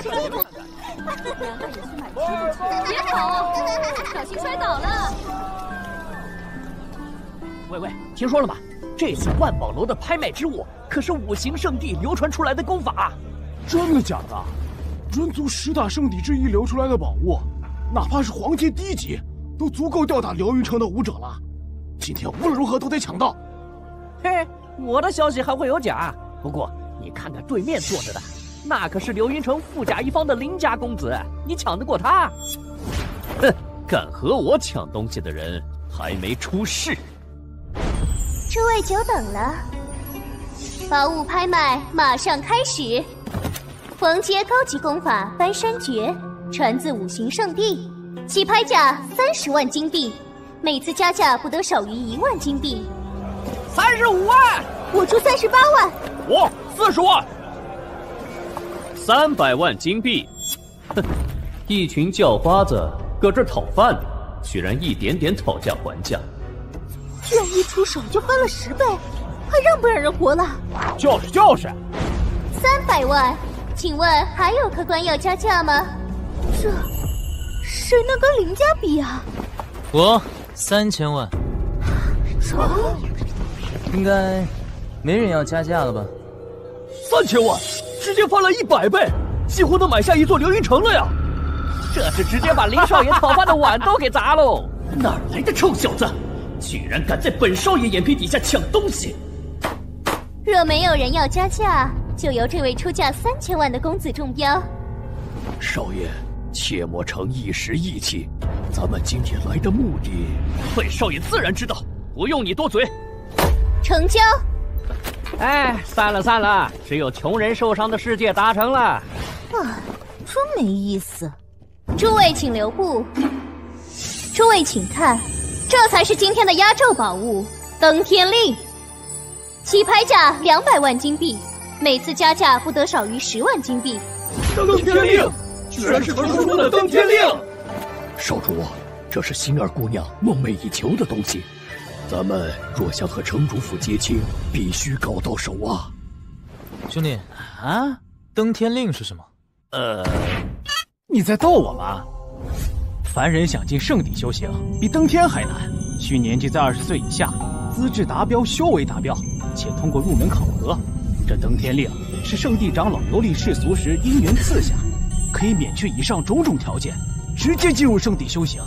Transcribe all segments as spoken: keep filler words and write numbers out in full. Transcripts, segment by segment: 然后也去买植物。别跑，小心摔倒了。喂喂，听说了吗？这次万宝楼的拍卖之物可是五行圣地流传出来的功法。真的假的？人族十大圣地之一流出来的宝物，哪怕是黄阶低级，都足够吊打凌云城的武者了。今天无论如何都得抢到。嘿，我的消息还会有假？不过你看看对面坐着的。 那可是流云城富甲一方的林家公子，你抢得过他？哼，敢和我抢东西的人还没出世。诸位久等了，宝物拍卖马上开始。黄阶高级功法翻山诀传自五行圣地，起拍价三十万金币，每次加价不得少于一万金币。三十五万，我出三十八万。我四十万。 三百万金币，哼！一群叫花子搁这讨饭呢，居然一点点讨价还价，居然一出手就翻了十倍，还让不让人活了？就是就是。三百万，请问还有客官要加价吗？这谁能跟林家比啊？我三千万。什么？应该没人要加价了吧？三千万。 直接翻了一百倍，几乎能买下一座凌云城了呀！这是直接把林少爷讨饭的碗都给砸喽！哪来的臭小子，居然敢在本少爷眼皮底下抢东西！若没有人要加价，就由这位出价三千万的公子中标。少爷，切莫逞一时意气，咱们今天来的目的，本少爷自然知道，不用你多嘴。成交。 哎，散了散了！只有穷人受伤的世界达成了。啊，真没意思。诸位请留步。诸位请看，这才是今天的压轴宝物——登天令。起拍价两百万金币，每次加价不得少于十万金币。登天令，居然是传说中的登天令！少主，这是心儿姑娘梦寐以求的东西。 咱们若想和城主府结亲，必须搞到手啊！兄弟啊，登天令是什么？呃，你在逗我吗？凡人想进圣地修行，比登天还难，需年纪在二十岁以下，资质达标，修为达标，且通过入门考核。这登天令是圣地长老游历世俗时因缘赐下，可以免去以上种种条件，直接进入圣地修行。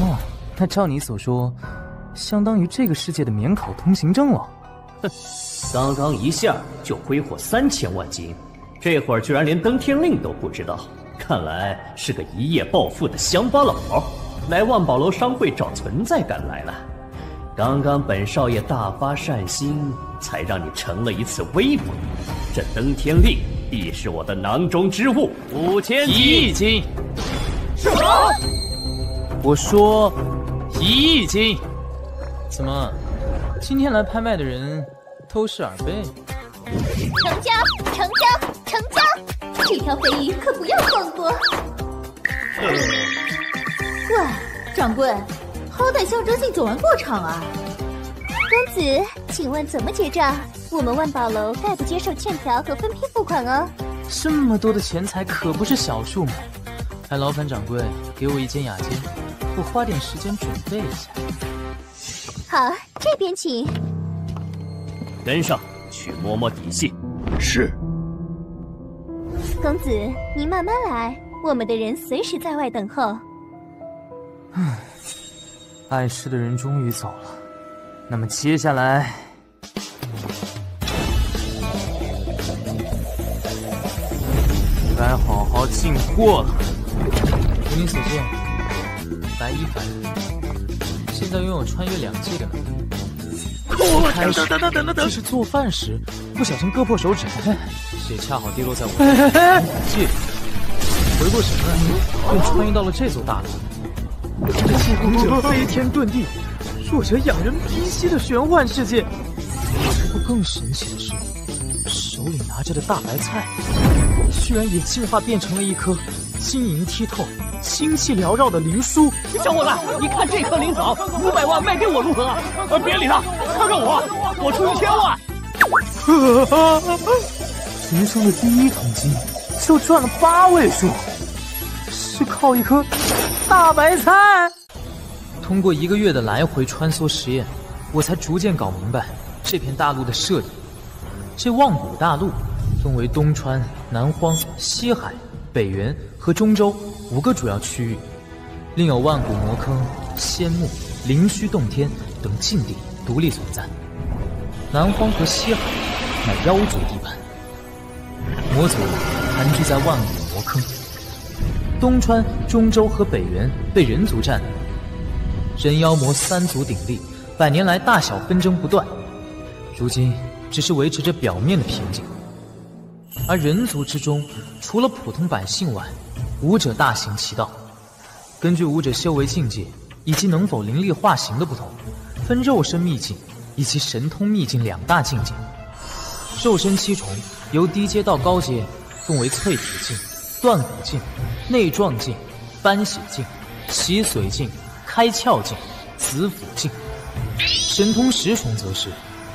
哦，那照你所说。 相当于这个世界的免考通行证了。哼，刚刚一下就挥霍三千万金，这会儿居然连登天令都不知道，看来是个一夜暴富的乡巴佬，来万宝楼商会找存在感来了。刚刚本少爷大发善心，才让你成了一次威风。这登天令必是我的囊中之物，五千金，一亿金。什么？我说，一亿金。 怎么，今天来拍卖的人都是耳背？成交，成交，成交！这条肥鱼可不要放过！呃、喂，掌柜，好歹象征性走完过场啊！公子，请问怎么结账？我们万宝楼概不接受欠条和分批付款哦。这么多的钱财可不是小数目，来，劳烦掌柜给我一间雅间，我花点时间准备一下。 好，这边请。跟上去摸摸底细。是。公子，您慢慢来，我们的人随时在外等候。唉，碍事的人终于走了，那么接下来，该好好进货了。如你所见，白衣凡人。 现在拥有穿越两界的能力。开始，这是做饭时不小心割破手指，血恰好滴落在我这里。回过神来，又穿越到了这座大楼。这进攻者飞天遁地，弱者仰人鼻息的玄幻世界。不过更神奇的是，手里拿着的大白菜，居然也进化变成了一颗晶莹剔透。 清气缭绕的灵枢，小伙子，你看这颗灵草，五百万卖给我如何？呃，别理他，看看我，我出一千万。人生的第一桶金，就赚了八位数，是靠一颗大白菜。通过一个月的来回穿梭实验，我才逐渐搞明白这片大陆的设计。这望古大陆分为东川、南荒、西海、北原和中州五个主要区域，另有万古魔坑、仙墓、灵虚洞天等禁地独立存在。南荒和西海乃妖族地盘，魔族盘踞在万古魔坑。东川、中州和北原被人族占领，人妖魔三族鼎立，百年来大小纷争不断，如今只是维持着表面的平静。而人族之中，除了普通百姓外，武者大行其道。根据武者修为境界以及能否灵力化形的不同，分肉身秘境以及神通秘境两大境界。肉身七重由低阶到高阶分为淬体境、断骨境、内壮境、斑血境、洗髓境、开窍境、紫府境。神通十重则是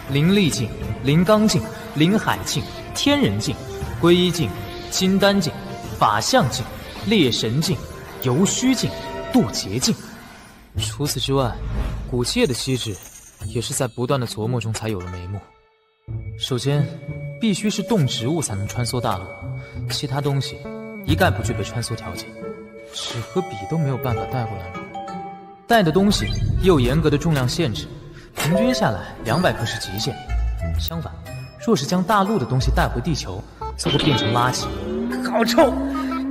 灵力境、灵罡境、灵海境、天人境、归一境、金丹境、法相境、猎神境、游虚境、渡劫境。除此之外，古界的机制也是在不断的琢磨中才有了眉目。首先必须是动植物才能穿梭大陆，其他东西一概不具备穿梭条件，纸和笔都没有办法带过来吗？带的东西也有严格的重量限制，平均下来两百克是极限。相反，若是将大陆的东西带回地球，则会变成垃圾。好臭，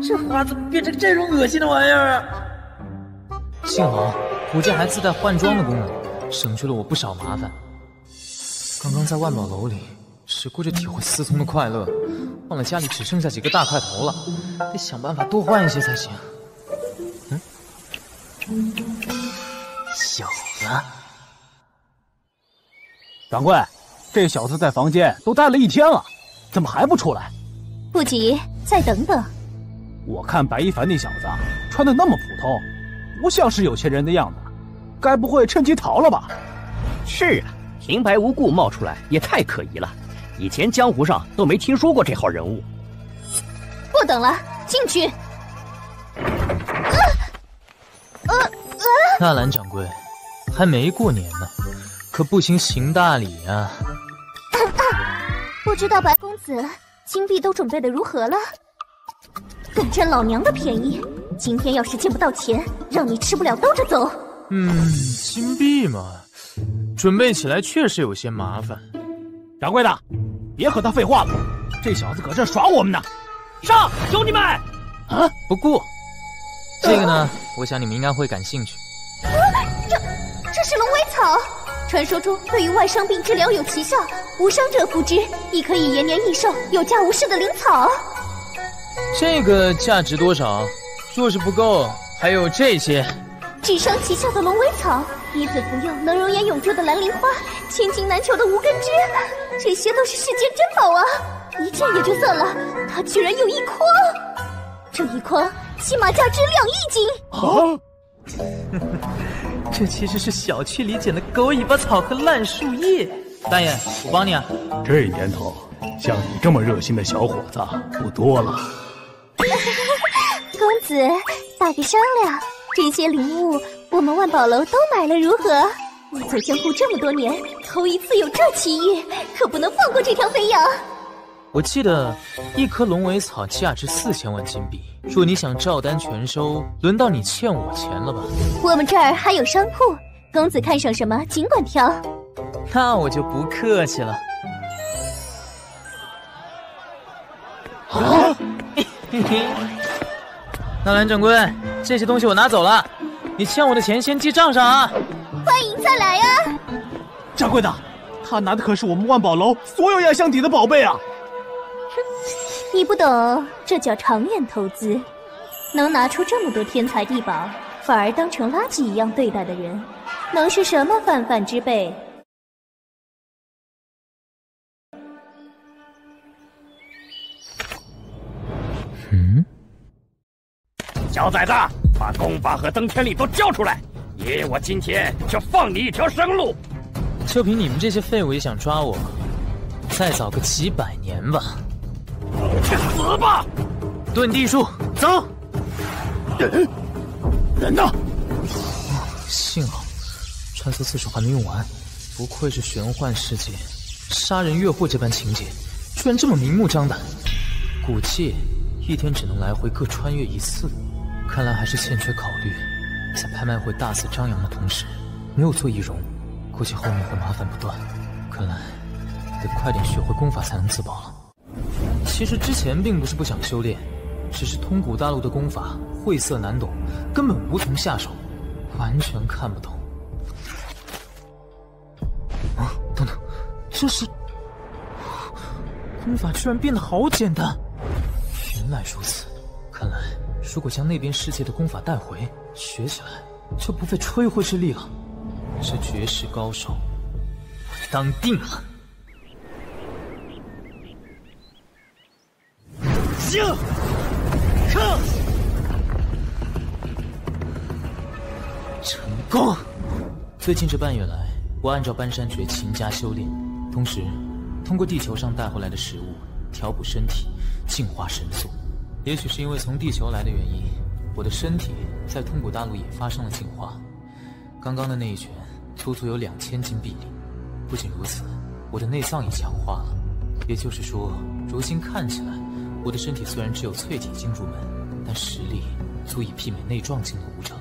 这花怎么变成这种恶心的玩意儿啊？幸好古剑还自带换装的功能，省去了我不少麻烦。刚刚在万宝楼里只顾着体会思聪的快乐，忘了家里只剩下几个大块头了，得想办法多换一些才行。嗯，有了！掌柜，这小子在房间都待了一天了，怎么还不出来？不急，再等等。我看白一凡那小子穿的那么普通，不像是有钱人的样子，该不会趁机逃了吧？是啊，平白无故冒出来也太可疑了。以前江湖上都没听说过这号人物。不等了，进去。呃呃呃、纳兰掌柜，还没过年呢，可不行行大礼啊。啊啊不知道白公子金币都准备的如何了？敢占老娘的便宜，今天要是见不到钱，让你吃不了兜着走。嗯，金币嘛，准备起来确实有些麻烦。掌柜的，别和他废话了，这小子搁这耍我们呢！上，兄弟们！啊，不过这个呢，我想你们应该会感兴趣。啊，这这是龙尾草，传说中对于外伤病治疗有奇效，无伤者服之，亦可以延年益寿、有价无市的灵草。这个价值多少？若是不够，还有这些。治伤奇效的龙尾草，女子服用能容颜永驻的兰陵花，千金难求的无根枝。这些都是世间珍宝啊！一件也就算了，他居然有一筐，这一筐起码价值两亿金。啊！这其实是小区里捡的狗尾巴草和烂树叶。大爷，我帮你啊。这年头，像你这么热心的小伙子不多了。公子，打个商量，这些灵物我们万宝楼都买了如何？我做江湖这么多年，头一次有这奇遇，可不能放过这条肥羊。我记得一颗龙尾草价值四千万金币，若你想照单全收，轮到你欠我钱了吧？我们这儿还有商铺，公子看上什么尽管挑。那我就不客气了。啊！纳兰掌柜，这些东西我拿走了。你欠我的钱先记账上啊！欢迎再来呀、啊！掌柜的，他拿的可是我们万宝楼所有压箱底的宝贝啊！你不懂，这叫长远投资。能拿出这么多天才地宝，反而当成垃圾一样对待的人，能是什么泛泛之辈？嗯，小崽子！把功法和登天力都交出来，爷爷我今天就放你一条生路！就凭你们这些废物也想抓我，再早个几百年吧！去死吧！遁地术，走。人，人呢？幸好穿梭次数还没用完。不愧是玄幻世界，杀人越货这般情节，居然这么明目张胆。古界一天只能来回各穿越一次，看来还是欠缺考虑。在拍卖会大肆张扬的同时，没有做易容，估计后面会麻烦不断。看来得快点学会功法才能自保了。其实之前并不是不想修炼，只是通古大陆的功法晦涩难懂，根本无从下手，完全看不懂。 这是功法，居然变得好简单。原来如此，看来如果将那边世界的功法带回，学起来就不费吹灰之力了。这绝世高手，我当定了。行，看，成功。最近这半月来，我按照搬山诀勤加修炼。 同时，通过地球上带回来的食物调补身体，净化神速。也许是因为从地球来的原因，我的身体在通古大陆也发生了净化。刚刚的那一拳，足足有两千斤臂力。不仅如此，我的内脏也强化了。也就是说，如今看起来，我的身体虽然只有淬体境入门，但实力足以媲美内壮境的武者。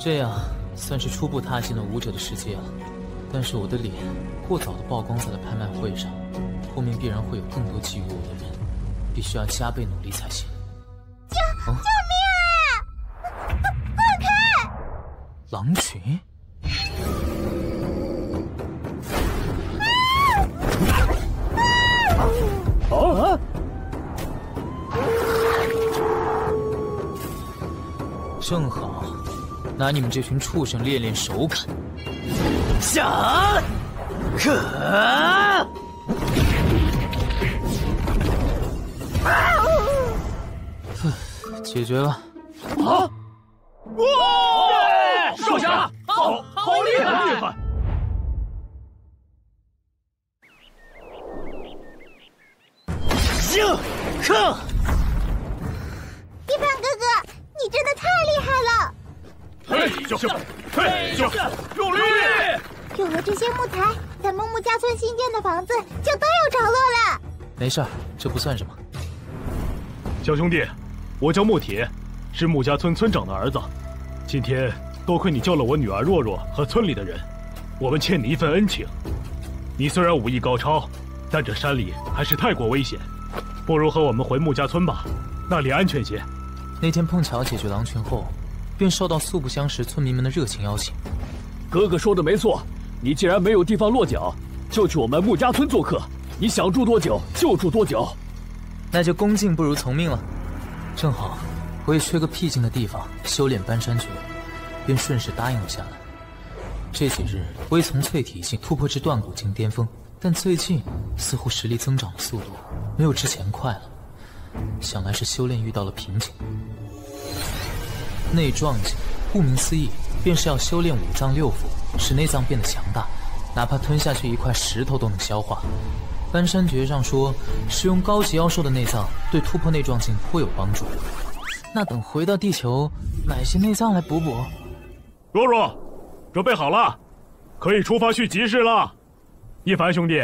这样算是初步踏进了武者的世界了。 但是我的脸过早的曝光在了拍卖会上，后面必然会有更多觊觎我的人，必须要加倍努力才行。救救命啊！放开！狼群。 正好，拿你们这群畜生练练手感。 想，可啊！解决了。啊！哇！少侠，好，好厉害！厉害！行，哼！一胖哥哥，你真的太厉害了！嘿，就，嘿，就，用力！ 有了这些木材，咱们穆家村新建的房子就都有着落了。没事，这不算什么。小兄弟，我叫穆铁，是穆家村村长的儿子。今天多亏你救了我女儿若若和村里的人，我们欠你一份恩情。你虽然武艺高超，但这山里还是太过危险，不如和我们回穆家村吧，那里安全些。那天碰巧解决狼群后，便受到素不相识村民们的热情邀请。哥哥说的没错。 你既然没有地方落脚，就去我们穆家村做客。你想住多久就住多久，那就恭敬不如从命了。正好我也缺个僻静的地方修炼搬山诀，便顺势答应了下来。这几日我也从淬体境突破至断骨境巅峰，但最近似乎实力增长的速度没有之前快了，想来是修炼遇到了瓶颈。内壮境，顾名思义，便是要修炼五脏六腑。 使内脏变得强大，哪怕吞下去一块石头都能消化。搬山诀上说，使用高级妖兽的内脏对突破内壮境颇有帮助。那等回到地球，买些内脏来补补。若若，准备好了，可以出发去集市了。一凡兄弟，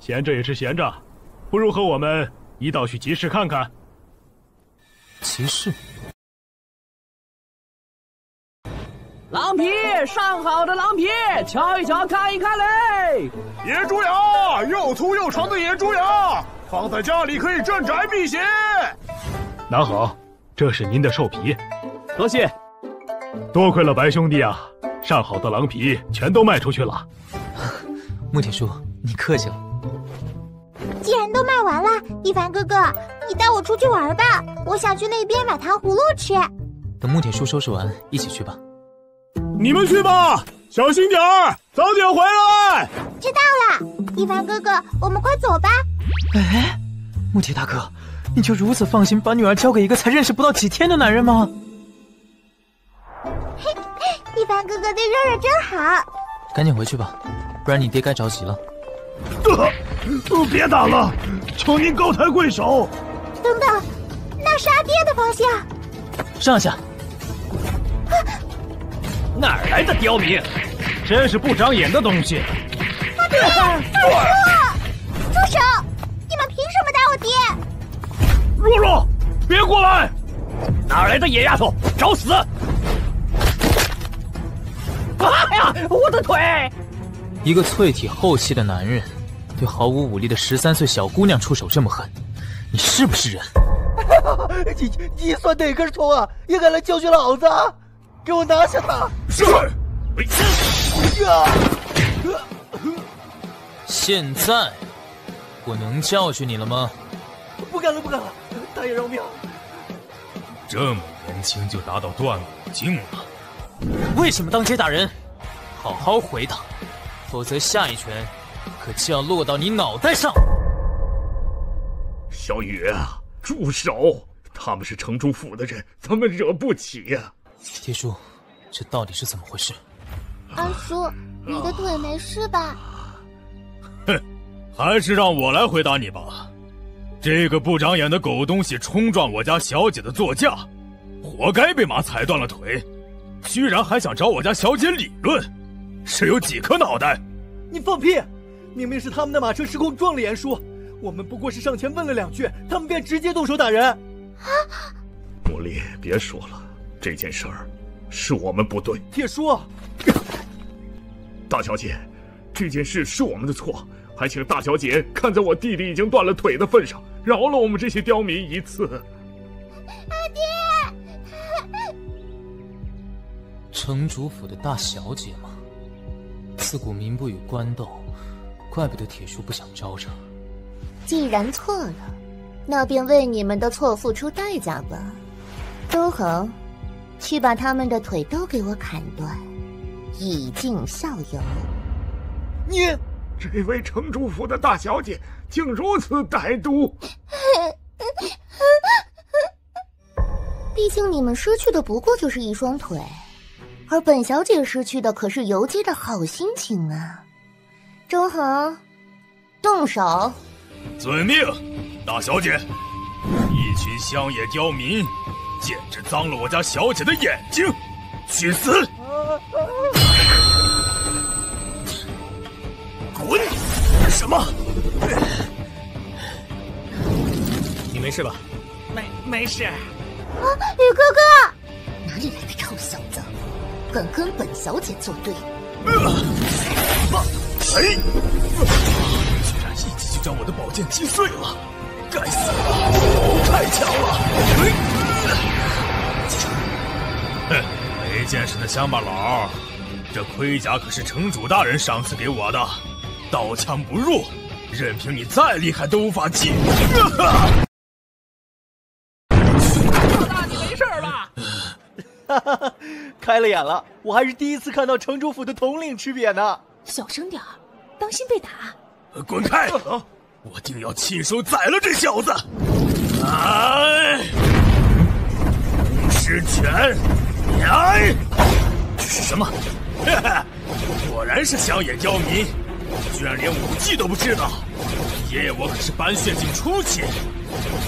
闲着也是闲着，不如和我们一道去集市看看。集市。 狼皮上好的狼皮，瞧一瞧看一看嘞！野猪牙，又粗又长的野猪牙，放在家里可以镇宅辟邪。拿好，这是您的兽皮，多谢。多亏了白兄弟啊，上好的狼皮全都卖出去了。穆铁叔，你客气了。既然都卖完了，一凡哥哥，你带我出去玩吧，我想去那边买糖葫芦吃。等穆铁叔收拾完，一起去吧。 你们去吧，小心点儿，早点回来。知道了，一凡哥哥，我们快走吧。哎，穆铁大哥，你就如此放心把女儿交给一个才认识不到几天的男人吗？嘿，一凡哥哥对热热真好。赶紧回去吧，不然你爹该着急了。啊！别打了，求您高抬贵手。等等，那是阿爹的方向。上下。啊、哪儿来的刁民？真是不长眼的东西！阿爹，大叔，住手！你们凭什么打我爹？露露，别过来！哪儿来的野丫头？找死！哎呀，我的腿！一个淬体后期的男人，对毫无武力的十三岁小姑娘出手这么狠，你是不是人？你你算哪根葱啊？也敢来教训老子！给我拿下他！是。现在我能教训你了吗？不敢了，不敢了！大爷饶命！这么年轻就达到断骨境了。 为什么当街打人？好好回答，否则下一拳可就要落到你脑袋上。小雨，住手！他们是城中府的人，咱们惹不起呀。铁叔，这到底是怎么回事？二叔，你的腿没事吧？哼，还是让我来回答你吧。这个不长眼的狗东西冲撞我家小姐的座驾，活该被马踩断了腿。 居然还想找我家小姐理论，是有几颗脑袋？你放屁！明明是他们的马车失控撞了严叔，我们不过是上前问了两句，他们便直接动手打人。啊！茉莉，别说了，这件事儿是我们不对。铁叔，大小姐，这件事是我们的错，还请大小姐看在我弟弟已经断了腿的份上，饶了我们这些刁民一次。阿爹。 城主府的大小姐吗？自古民不与官斗，怪不得铁叔不想招惹。既然错了，那便为你们的错付出代价吧。周恒，去把他们的腿都给我砍断，以儆效尤。你，这位城主府的大小姐竟如此歹毒！毕竟你们失去的不过就是一双腿。 而本小姐失去的可是游街的好心情啊！周恒，动手！遵命，大小姐！一群乡野刁民，简直脏了我家小姐的眼睛，去死！滚！什么？你没事吧？没没事。啊，雨哥哥！哪里来的臭小子？ 敢跟本小姐作对！谁、呃？居然一击就将我的宝剑击碎了！该死了！太强了！哼、呃，没见识的乡巴佬！这盔甲可是城主大人赏赐给我的，刀枪不入，任凭你再厉害都无法击。老大，你没事吧？哈哈哈。 开了眼了，我还是第一次看到城主府的统领吃瘪呢。小声点儿，当心被打。滚开！啊、我定要亲手宰了这小子！哎，五十拳！哎，这是什么？哈哈，果然是乡野刁民，居然连武技都不知道。爷爷，我可是斑血境初期，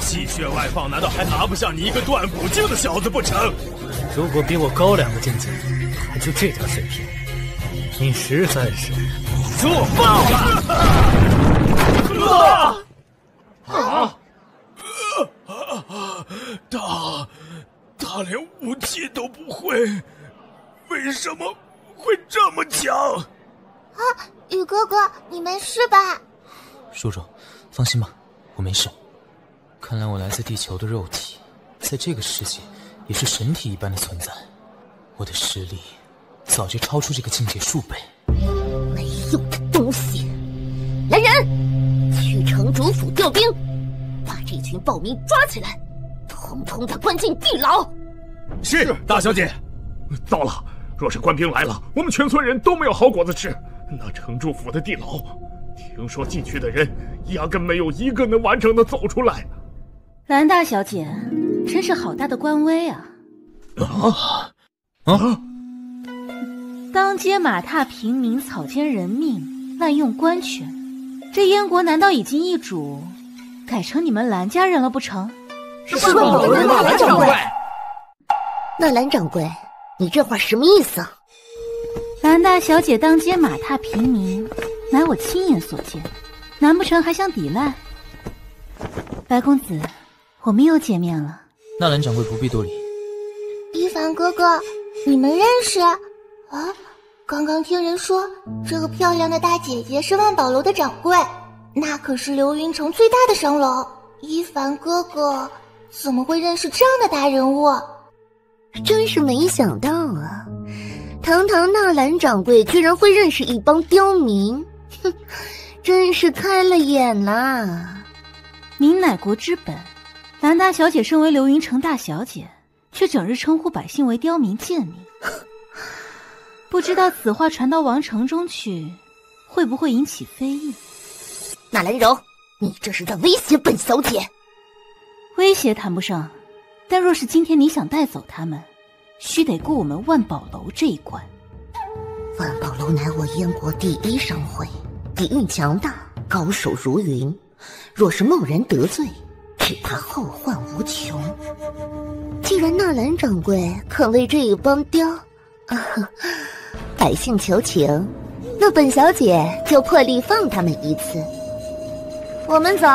气血外放，难道还拿不下你一个断骨境的小子不成？ 如果比我高两个境界，还就这点水平，你实在是弱爆了！啊啊！他他连武器都不会，为什么会这么强？啊，雨哥哥，你没事吧？叔叔，放心吧，我没事。看来我来自地球的肉体，在这个世界。 也是神体一般的存在，我的实力早就超出这个境界数倍。没用的东西！来人，去城主府调兵，把这群暴民抓起来，统统的关进地牢。是，大小姐。糟了，若是官兵来了，我们全村人都没有好果子吃。那城主府的地牢，听说进去的人压根没有一个能完整的走出来。兰大小姐。 真是好大的官威啊！啊啊！当街马踏平民，草菅人命，滥用官权，这燕国难道已经易主，改成你们兰家人了不成？是万宝路的纳兰掌柜。纳兰掌柜，你这话什么意思啊？兰大小姐当街马踏平民，乃我亲眼所见，难不成还想抵赖？白公子，我们又见面了。纳兰掌柜不必多礼。一凡哥哥，你们认识？啊？刚刚听人说，这个漂亮的大姐姐是万宝楼的掌柜，那可是流云城最大的商楼。一凡哥哥怎么会认识这样的大人物？真是没想到啊！堂堂纳兰掌柜居然会认识一帮刁民，哼，真是开了眼啦！民乃国之本，兰大小姐身为流云城大小姐，却整日称呼百姓为刁民贱民，不知道此话传到王城中去，会不会引起非议？纳兰柔，你这是在威胁本小姐！威胁谈不上，但若是今天你想带走他们，须得过我们万宝楼这一关。万宝楼乃我燕国第一商会，底蕴强大，高手如云，若是贸然得罪，只怕后患无穷。既然纳兰掌柜肯为这一帮刁、啊、百姓求情，那本小姐就破例放他们一次。我们走。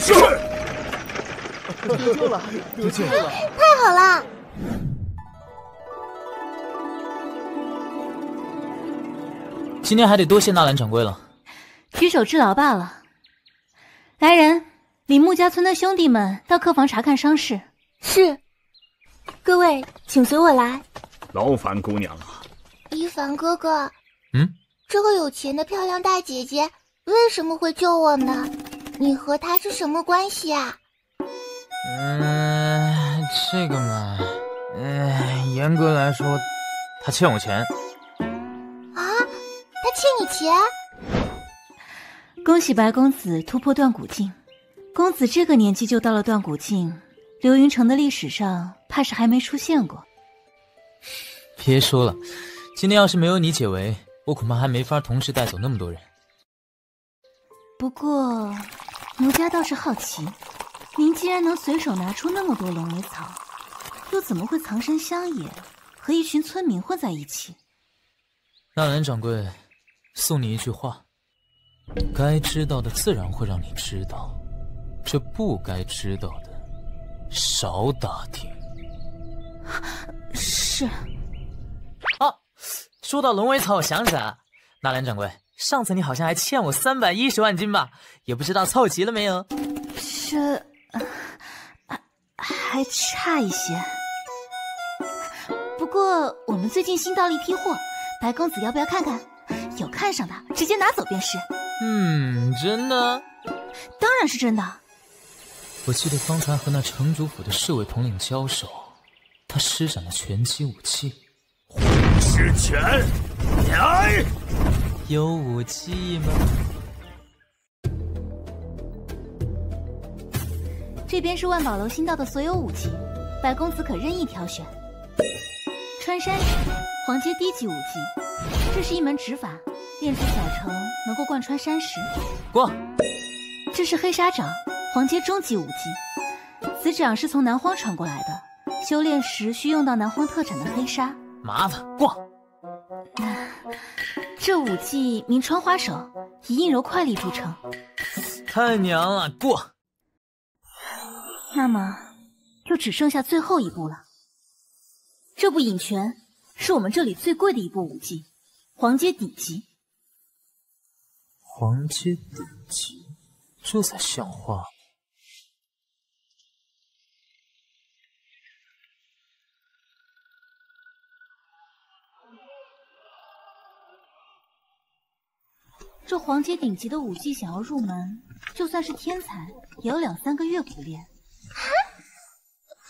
是。得救了，得救了！太好了！今天还得多谢纳兰掌柜了。举手之劳罢了。来人，李穆家村的兄弟们到客房查看伤势。是。各位，请随我来。劳烦姑娘了。一凡哥哥。嗯。这个有钱的漂亮大姐姐为什么会救我呢？你和她是什么关系啊？嗯，这个嘛，嗯，严格来说，她欠我钱。啊，她欠你钱？恭喜白公子突破断骨境，公子这个年纪就到了断骨境，流云城的历史上怕是还没出现过。别说了，今天要是没有你解围，我恐怕还没法同时带走那么多人。不过，奴家倒是好奇，您既然能随手拿出那么多龙尾草，又怎么会藏身乡野，和一群村民混在一起？纳兰掌柜，送你一句话：该知道的自然会让你知道，这不该知道的，少打听。是。啊，说到龙尾草，我想起来了，纳兰掌柜。上次你好像还欠我三百一十万金吧，也不知道凑齐了没有？这还还差一些。不过我们最近新到了一批货，白公子要不要看看？有看上的直接拿走便是。嗯，真的？当然是真的。我记得方才和那城主府的侍卫统领交手，他施展了拳击武器——虎之拳。来。有武器吗？这边是万宝楼新到的所有武器，白公子可任意挑选。穿山石，黄阶低级武技，这是一门指法，练出小成能够贯穿山石。过。这是黑沙掌，黄阶中级武技，此掌是从南荒传过来的，修炼时需用到南荒特产的黑沙。麻烦过。这武技名穿花手，以硬柔快力著称。太娘了，过。那么，就只剩下最后一步了。这部引拳是我们这里最贵的一部武技，黄阶底级。黄阶底级，这才像话。这黄阶顶级的武技想要入门，就算是天才也有两三个月苦练。啊！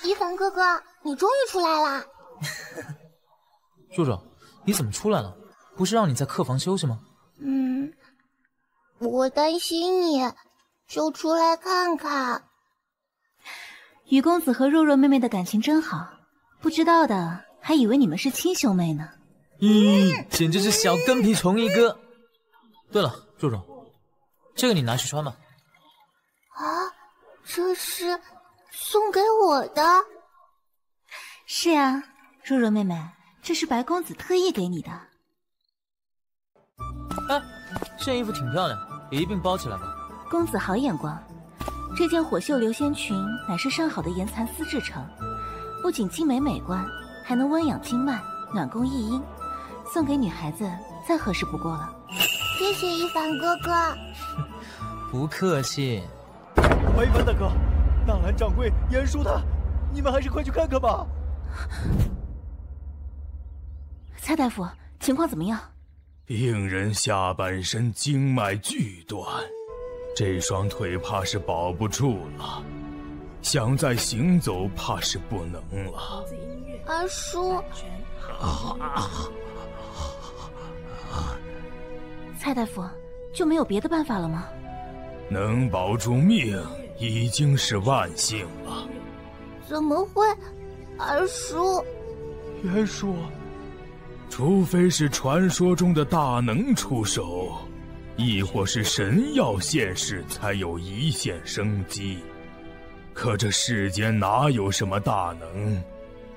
一凡哥哥，你终于出来了。住住，你怎么出来了？不是让你在客房休息吗？嗯，我担心你，就出来看看。雨公子和若若妹妹的感情真好，不知道的还以为你们是亲兄妹呢。咦、嗯，简直是小跟屁虫一个。对了，若若，这个你拿去穿吧。啊，这是送给我的？是呀，若若妹妹，这是白公子特意给你的。哎，这件衣服挺漂亮，也一并包起来吧。公子好眼光，这件火袖流仙裙乃是上好的岩蚕丝制成，不仅精美美观，还能温养经脉，暖宫益阴，送给女孩子再合适不过了。谢谢一凡哥哥。不客气。白一凡大哥。 纳兰掌柜、严叔他，你们还是快去看看吧。蔡大夫，情况怎么样？病人下半身经脉俱断，这双腿怕是保不住了，想再行走怕是不能了。阿叔，蔡大夫就没有别的办法了吗？能保住命。 已经是万幸了，怎么会？二叔，严叔，除非是传说中的大能出手，亦或是神药现世，才有一线生机。可这世间哪有什么大能，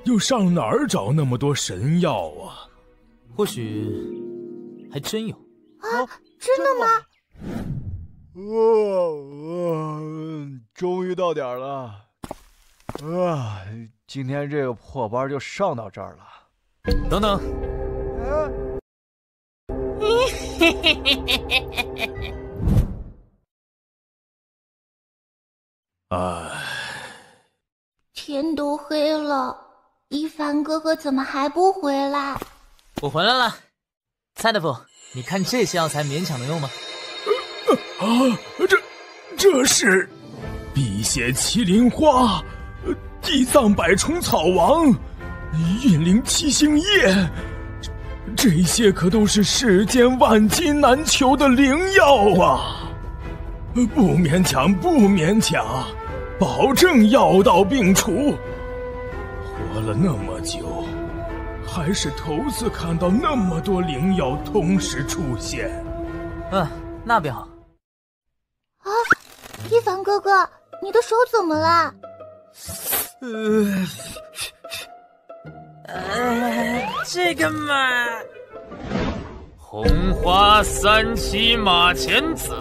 又上哪儿找那么多神药啊？或许还真有啊！真的吗？ 哦，终于到点了，啊，今天这个破班就上到这儿了。等等，啊、哎，天都黑了，一凡哥哥怎么还不回来？我回来了，蔡大夫，你看这些药材勉强能用吗？ 啊，这这是辟邪麒麟花、地藏百虫草王、运灵七星液，这这些可都是世间万金难求的灵药啊！不勉强，不勉强，保证药到病除。活了那么久，还是头次看到那么多灵药同时出现。嗯、啊，那便好。 啊，一凡哥哥，你的手怎么了？呃，呃，这个嘛，红花三七马前子，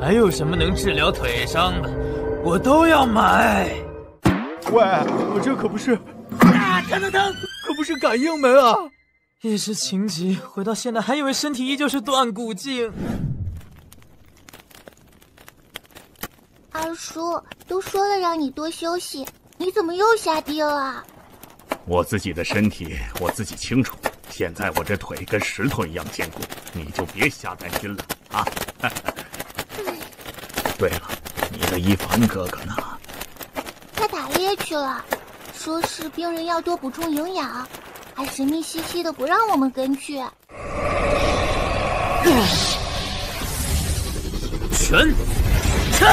还有什么能治疗腿伤的，我都要买。喂，我这可不是啊，疼疼疼，可不是感应门啊！一时情急，回到现代，还以为身体依旧是断骨镜。 二叔都说了让你多休息，你怎么又下地了啊？我自己的身体我自己清楚，现在我这腿跟石头一样坚固，你就别瞎担心了啊！对了，你的一凡哥哥呢？他打猎去了，说是病人要多补充营养，还神秘兮兮的不让我们跟去。全，撤！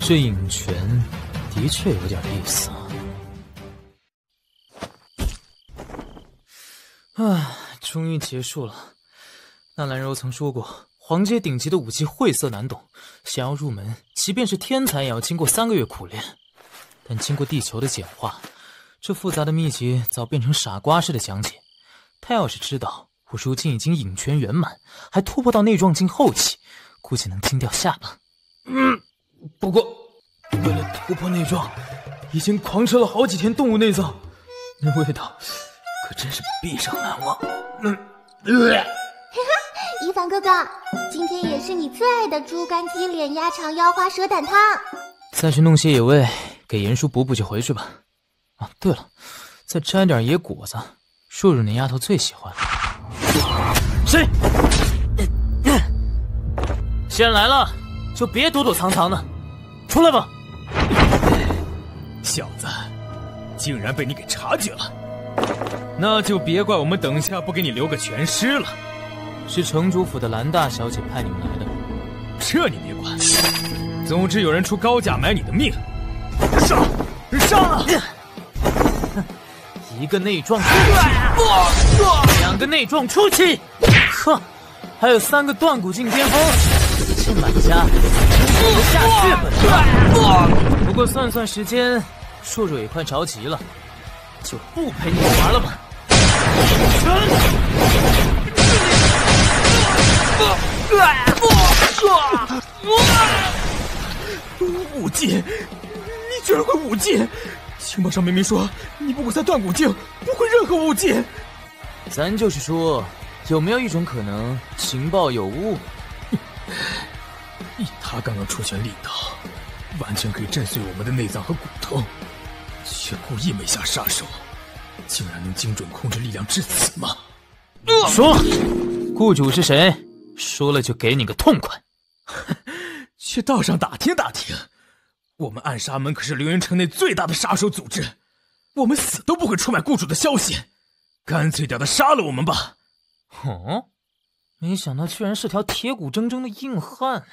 这影拳的确有点意思啊！啊，终于结束了。纳兰柔曾说过，黄阶顶级的武技晦涩难懂，想要入门，即便是天才也要经过三个月苦练。但经过地球的简化，这复杂的秘籍早变成傻瓜式的讲解。他要是知道我如今已经影拳圆满，还突破到内壮境后期，估计能惊掉下巴。嗯。 不过，为了突破内壮，已经狂吃了好几天动物内脏，那味道可真是毕生难忘。嗯，呃、一凡哥哥，今天也是你最爱的猪肝鸡脸鸭肠腰花蛇胆汤。再去弄些野味给严叔补补就回去吧。啊，对了，再摘点野果子，若若那丫头最喜欢。谁？先来了。 就别躲躲藏藏的，出来吧！小子，竟然被你给察觉了，那就别怪我们等下不给你留个全尸了。是城主府的兰大小姐派你们来的，这你别管。总之有人出高价买你的命，杀！杀了！一个内撞出气，两个内撞出气，哼，还有三个断骨境巅峰，这满家吃不下血本啊！不过算算时间，硕硕也快着急了，就不陪你玩了吧。武技，你居然会武技！情报上明明说你不会在断骨境，不会任何武技。咱就是说，有没有一种可能，情报有误？以他刚刚出拳力道，完全可以震碎我们的内脏和骨头，却故意没下杀手，竟然能精准控制力量至此吗？说，雇主是谁？说了就给你个痛快。去道上打听打听，我们暗杀门可是凌云城内最大的杀手组织，我们死都不会出卖雇主的消息，干脆叫他杀了我们吧。哦，没想到居然是条铁骨铮铮的硬汉。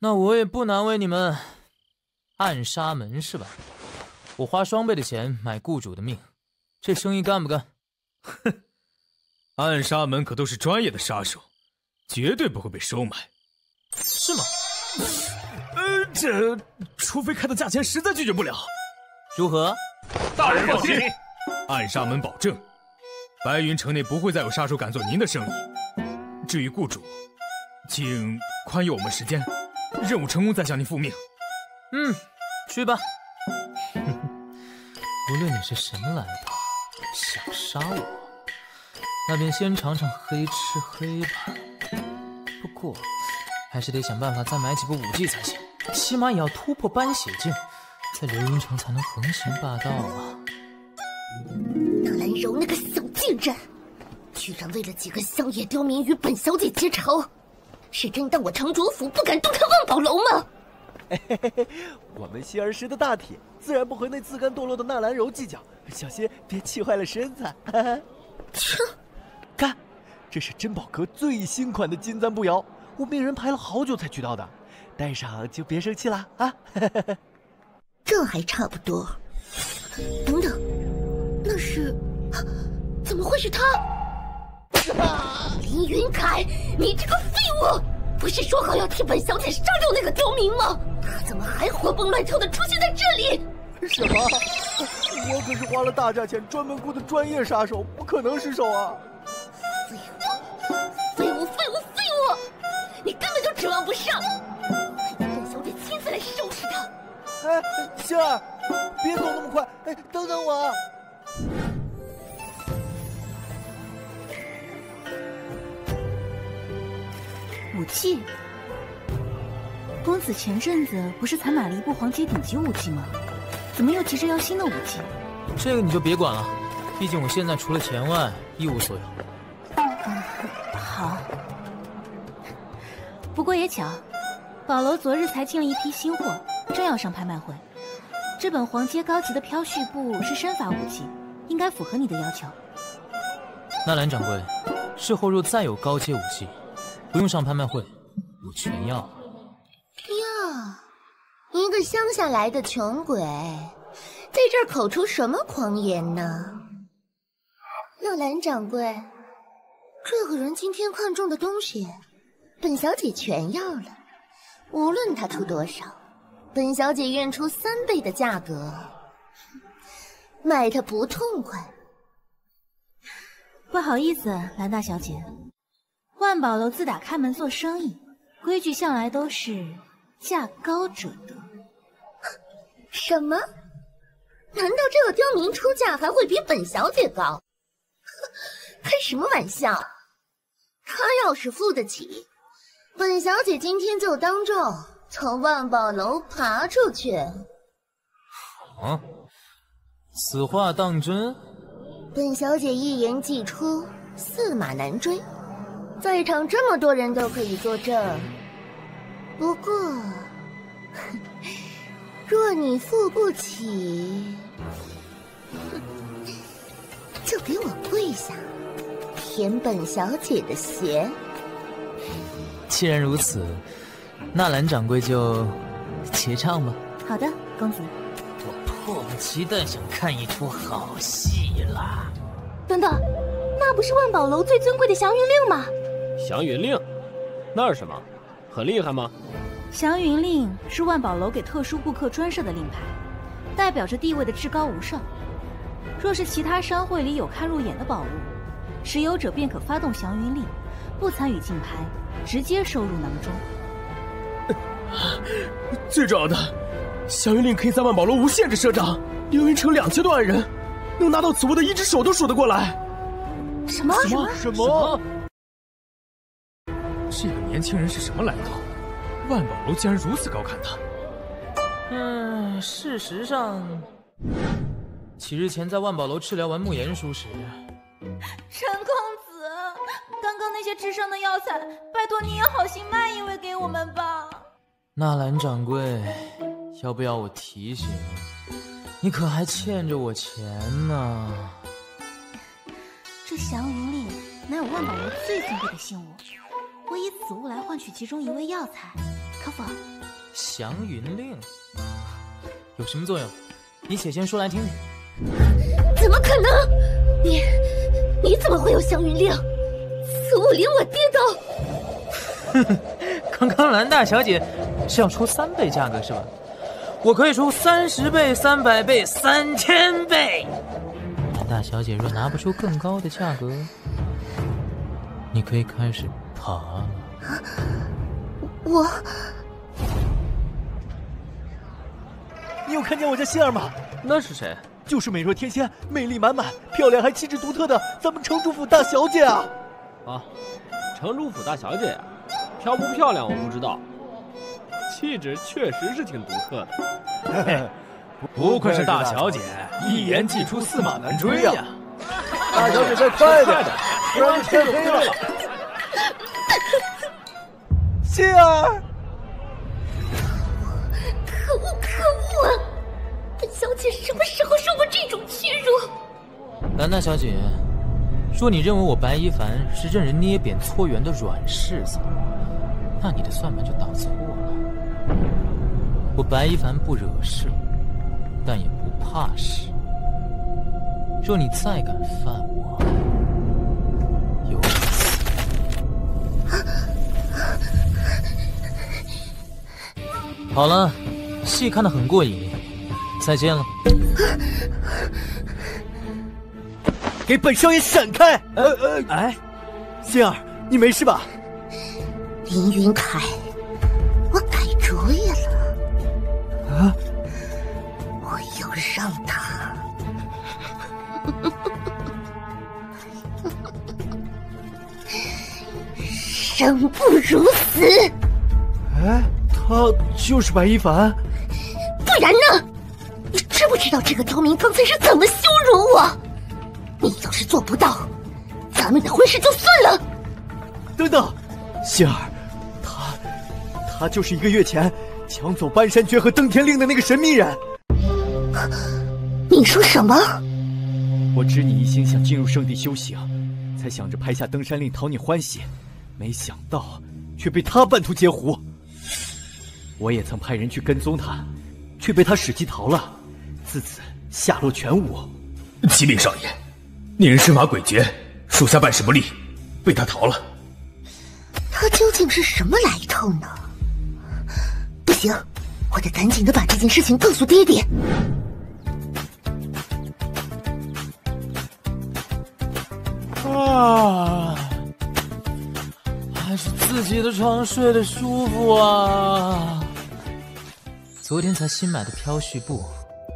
那我也不难为你们，暗杀门是吧？我花双倍的钱买雇主的命，这生意干不干？哼，暗杀门可都是专业的杀手，绝对不会被收买，是吗？呃，这除非开的价钱实在拒绝不了。如何？大人放心，暗杀门保证，白云城内不会再有杀手敢做您的生意。至于雇主，请宽宥我们时间，任务成功再向您复命。嗯，去吧。无论你是什么来头，想杀我，那便先尝尝黑吃黑吧。不过，还是得想办法再买几部武技才行，起码也要突破斑血境，在流云城才能横行霸道啊！纳兰柔那个小贱人，居然为了几个乡野刁民与本小姐结仇，是真当我城主府不敢动他万宝楼吗？嘿嘿嘿，我们新儿时的大铁自然不和那自甘堕落的纳兰柔计较，小心别气坏了身子。看，这是珍宝阁最新款的金簪步摇，我命人排了好久才取到的，戴上就别生气啦啊！这还差不多。等等，那是……啊、怎么会是他？啊、林云凯，你这个废物！不是说好要替本小姐杀掉那个刁民吗？他怎么还活蹦乱跳的出现在这里？什么？我可是花了大价钱专门雇的专业杀手，不可能失手啊！废物，废物，废物，废物！你根本就指望不上，我让本小姐亲自来收拾他。哎，星儿，别走那么快，哎，等等我。武器，公子前阵子不是才买了一部黄阶顶级武器吗？怎么又急着要新的武器？这个你就别管了，毕竟我现在除了钱外一无所有。嗯、好，不过也巧，宝楼昨日才进了一批新货，正要上拍卖会。这本黄阶高级的飘絮步是身法武器，应该符合你的要求。纳兰掌柜，日后若再有高阶武器，不用上拍卖会，我全要。一个乡下来的穷鬼，在这儿口出什么狂言呢？纳兰掌柜，这个人今天看中的东西，本小姐全要了。无论他出多少，本小姐愿出三倍的价格，买他不痛快。不好意思，兰大小姐，万宝楼自打开门做生意，规矩向来都是价高者得。什么？难道这个刁民出价还会比本小姐高？开什么玩笑！他要是付得起，本小姐今天就当众从万宝楼爬出去。啊！此话当真？本小姐一言既出，驷马难追，在场这么多人都可以作证。不过，若你付不起，就给我跪下，舔本小姐的鞋。既然如此，纳兰掌柜就结账吧。好的，公子。我迫不及待想看一出好戏了。等等，那不是万宝楼最尊贵的祥云令吗？祥云令，那是什么？很厉害吗？祥云令是万宝楼给特殊顾客专设的令牌，代表着地位的至高无上。若是其他商会里有看入眼的宝物，持有者便可发动祥云令，不参与竞拍，直接收入囊中。呃、最重要的，祥云令可以在万宝楼无限制赊账。凌云城两千多万人，能拿到此物的一只手都数得过来。什么什么什么？什么这个年轻人是什么来头？ 万宝楼竟然如此高看他。嗯，事实上，几日前在万宝楼治疗完慕言书时，陈公子，刚刚那些制胜的药材，拜托你也好心卖一味给我们吧。纳兰掌柜，要不要我提醒你？你可还欠着我钱呢。这祥云令乃有万宝楼最尊贵的信物，我以此物来换取其中一味药材。 可否？祥云令有什么作用？你且先说来听听。怎么可能？你你怎么会有祥云令？此物连我爹都……哼哼，刚刚兰大小姐是要出三倍价格是吧？我可以出三十倍、三百倍、三千倍。兰大小姐若拿不出更高的价格，你可以开始爬了。我，你有看见我家仙儿吗？那是谁？就是美若天仙、魅力满满、漂亮还气质独特的咱们城主府大小姐啊！啊，城主府大小姐，漂不漂亮我不知道，气质确实是挺独特的。嘿嘿，不愧是大小姐，一言既出驷马难追呀！大小姐再快点，不然天黑了。 仙儿，可恶可恶！本小姐什么时候受过这种屈辱？兰大小姐，若你认为我白一凡是任人捏扁搓圆的软柿子，那你的算盘就打错了。我白一凡不惹事，但也不怕事。若你再敢犯我，有你死！ 好了，戏看得很过瘾，再见了。给本少爷闪开！呃呃，哎，仙儿，你没事吧？凌云凯，我改主意了。啊！我要让他生不如死。哎。 他就是白一凡，不然呢？你知不知道这个刁民刚才是怎么羞辱我？你要是做不到，咱们的婚事就算了。等等，仙儿，他他就是一个月前抢走搬山诀和登天令的那个神秘人。你说什么？我知你一心想进入圣地修行，才想着拍下登山令讨你欢喜，没想到却被他半途截胡。 我也曾派人去跟踪他，却被他使计逃了，自此下落全无。启禀少爷，那人身法诡谲，属下办事不力，被他逃了。他究竟是什么来头呢？不行，我得赶紧的把这件事情告诉爹爹。啊，还是自己的床睡得舒服啊。 昨天才新买的飘絮布，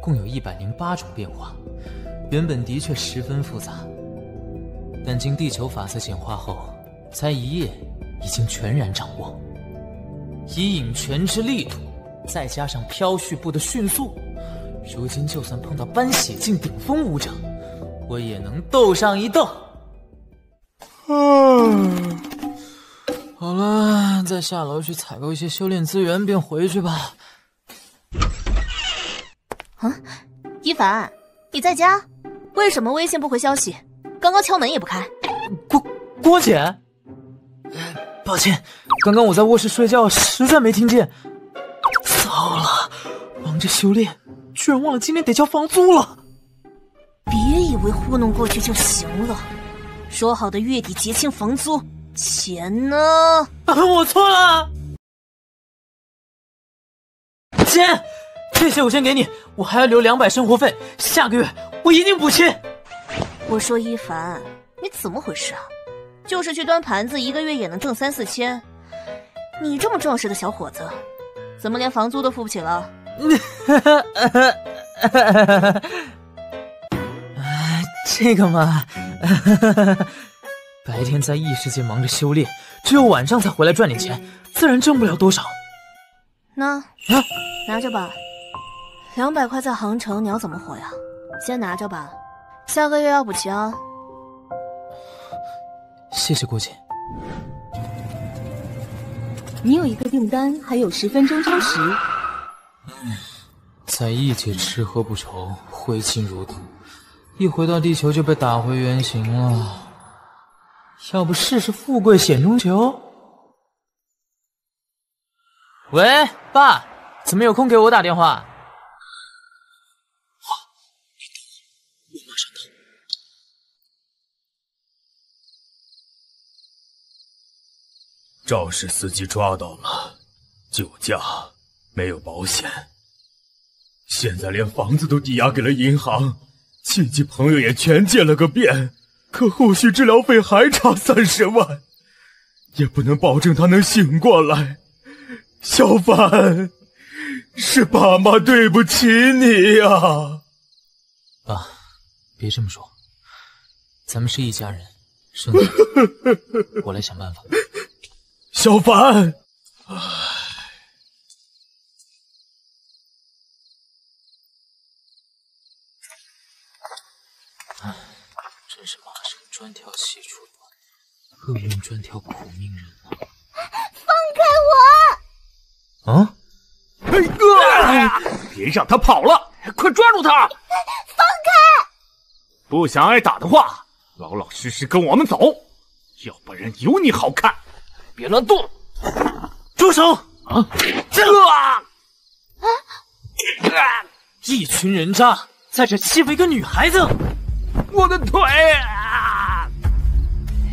共有一百零八种变化，原本的确十分复杂，但经地球法则简化后，才一夜已经全然掌握。以引拳之力度，再加上飘絮布的迅速，如今就算碰到斑血境顶峰武者，我也能斗上一斗。啊，好了，再下楼去采购一些修炼资源，便回去吧。 啊，一凡，你在家？为什么微信不回消息？刚刚敲门也不开。郭郭姐，抱歉，刚刚我在卧室睡觉，实在没听见。糟了，忙着修炼，居然忘了今天得交房租了。别以为糊弄过去就行了，说好的月底结清房租，钱呢？啊，我错了。姐，这些我先给你，我还要留两百生活费，下个月我一定补齐。我说一凡，你怎么回事啊？就是去端盘子，一个月也能挣三四千。 你这么壮实的小伙子，怎么连房租都付不起了？这个嘛，白天在异世界忙着修炼，只有晚上才回来赚点钱，自然挣不了多少。那，啊、拿着吧，两百块在杭城你要怎么活呀？先拿着吧，下个月要补齐啊。谢谢郭姐。 你有一个订单，还有十分钟超时。在异界吃喝不愁，挥金如土，一回到地球就被打回原形了。要不试试富贵险中求？喂，爸，怎么有空给我打电话？好，你等我，我马上到。 肇事司机抓到了，酒驾，没有保险，现在连房子都抵押给了银行，亲戚朋友也全见了个遍，可后续治疗费还差三十万，也不能保证他能醒过来。小凡，是爸妈对不起你呀、啊！爸，别这么说，咱们是一家人，生意我来想办法。 小凡，唉，真是麻绳专挑细处断，厄运专挑苦命人啊！放开我！啊！哎哥、呃，别让他跑了，快抓住他！放开！不想挨打的话，老老实实跟我们走，要不然有你好看！ 别乱动！住手！啊！这啊！一群人渣在这欺负一个女孩子！我的腿！啊！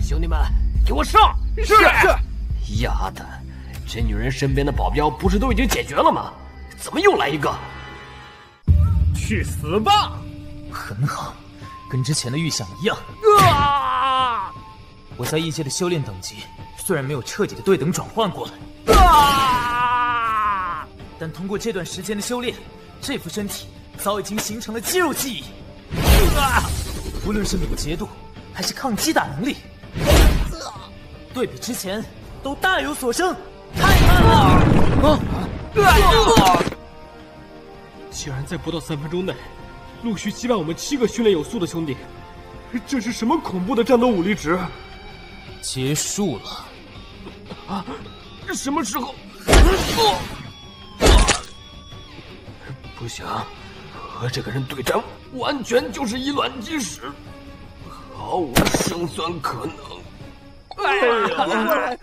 兄弟们，给我上！是是！丫的，这女人身边的保镖不是都已经解决了吗？怎么又来一个？去死吧！很好，跟之前的预想一样。啊！我在异界的修炼等级。 虽然没有彻底的对等转换过来，啊、但通过这段时间的修炼，这副身体早已经形成了肌肉记忆。啊、无论是敏捷度还是抗击打能力，啊、对比之前都大有所升，太慢了！啊！啊竟然在不到三分钟内，陆续击败我们七个训练有素的兄弟，这是什么恐怖的战斗武力值？结束了。 啊！什么时候？不行，和这个人对战，完全就是以卵击石，毫无胜算可能。哎呀！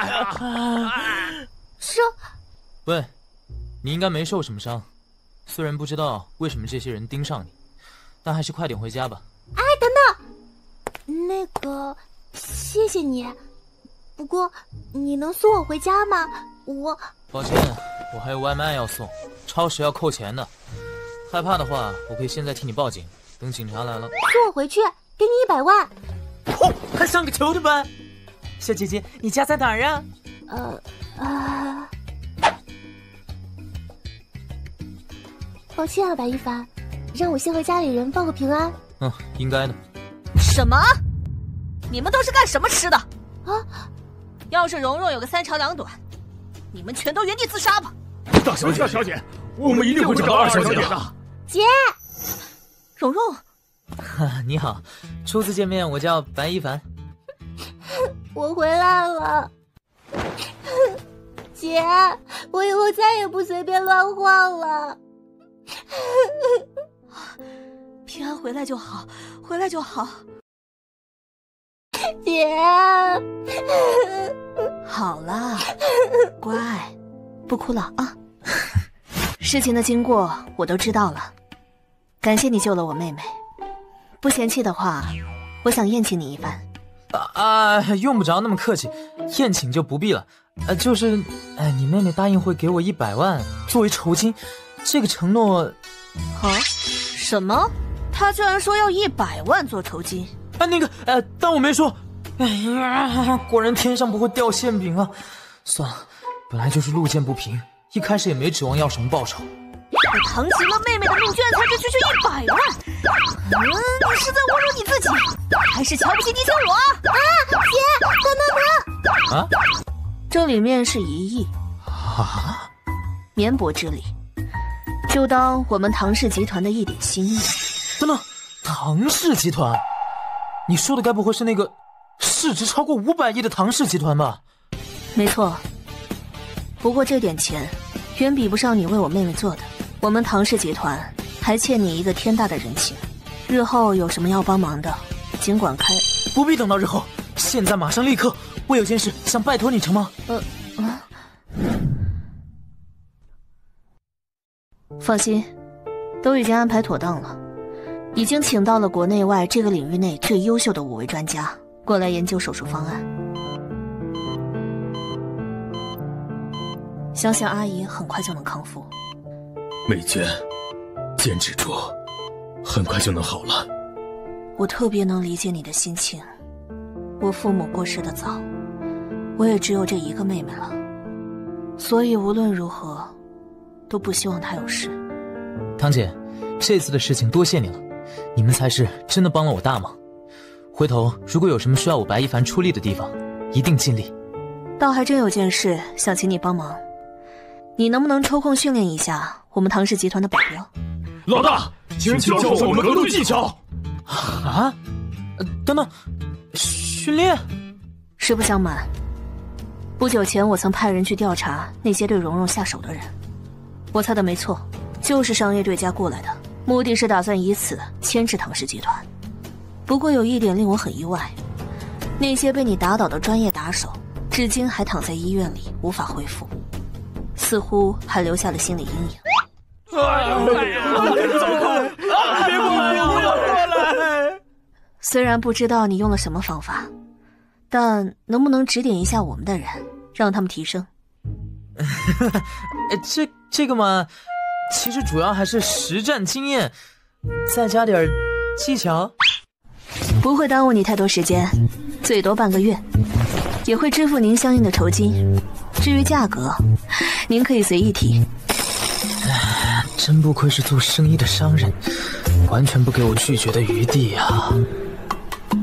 哎呀！说，喂，你应该没受什么伤，虽然不知道为什么这些人盯上你，但还是快点回家吧。哎，等等，那个，谢谢你。 不过，你能送我回家吗？我抱歉，我还有外卖要送，超时要扣钱的。害怕的话，我可以现在替你报警，等警察来了。送我回去，给你一百万。哼，还上个球的班。小姐姐，你家在哪儿啊？呃啊、呃，抱歉啊，白一凡，让我先回家里人报个平安。嗯，应该的。什么？你们都是干什么吃的？啊！ 要是蓉蓉有个三长两短，你们全都原地自杀吧！大小姐，大小姐，我们一定会找到二小姐的。姐，蓉蓉，你好，初次见面，我叫白一凡。我回来了，姐，我以后再也不随便乱晃了。平安回来就好，回来就好。 姐，好了，乖，不哭了啊！事情的经过我都知道了，感谢你救了我妹妹。不嫌弃的话，我想宴请你一番。啊，用不着那么客气，宴请就不必了。呃、啊，就是，哎，你妹妹答应会给我一百万作为酬金，这个承诺……啊？什么？她居然说要一百万做酬金？啊，那个，呃、啊，当我没说。哎呀，果然天上不会掉馅饼啊！算了，本来就是路见不平。 一开始也没指望要什么报酬，我扛起了妹妹的募捐，才只区区一百万。嗯，你是在侮辱你自己，还是瞧不起你请我？啊，姐，等等等！啊，这里面是一亿啊，绵薄之力，就当我们唐氏集团的一点心意。等等，唐氏集团？你说的该不会是那个市值超过五百亿的唐氏集团吧？没错。 不过这点钱，远比不上你为我妹妹做的。我们唐氏集团还欠你一个天大的人情，日后有什么要帮忙的，尽管开。不必等到日后，现在马上立刻，我有件事想拜托你成吗？呃，啊、放心，都已经安排妥当了，已经请到了国内外这个领域内最优秀的五位专家过来研究手术方案。 相信阿姨很快就能康复。美娟，坚持住，很快就能好了。我特别能理解你的心情。我父母过世的早，我也只有这一个妹妹了，所以无论如何，都不希望她有事。唐姐，这次的事情多谢你了，你们才是真的帮了我大忙。回头如果有什么需要我白一凡出力的地方，一定尽力。倒还真有件事想请你帮忙。 你能不能抽空训练一下我们唐氏集团的保镖？老大，请教教我们格斗技巧。啊？等等，训练？实不相瞒，不久前我曾派人去调查那些对蓉蓉下手的人，我猜的没错，就是商业对家过来的，目的是打算以此牵制唐氏集团。不过有一点令我很意外，那些被你打倒的专业打手，至今还躺在医院里无法恢复。 似乎还留下了心理阴影。哎呦！别过来！不要过来！虽然不知道你用了什么方法，但能不能指点一下我们的人，让他们提升？这这个嘛，其实主要还是实战经验，再加点技巧。不会耽误你太多时间，最多半个月，也会支付您相应的酬金。 至于价格，您可以随意提。真不愧是做生意的商人，完全不给我拒绝的余地啊！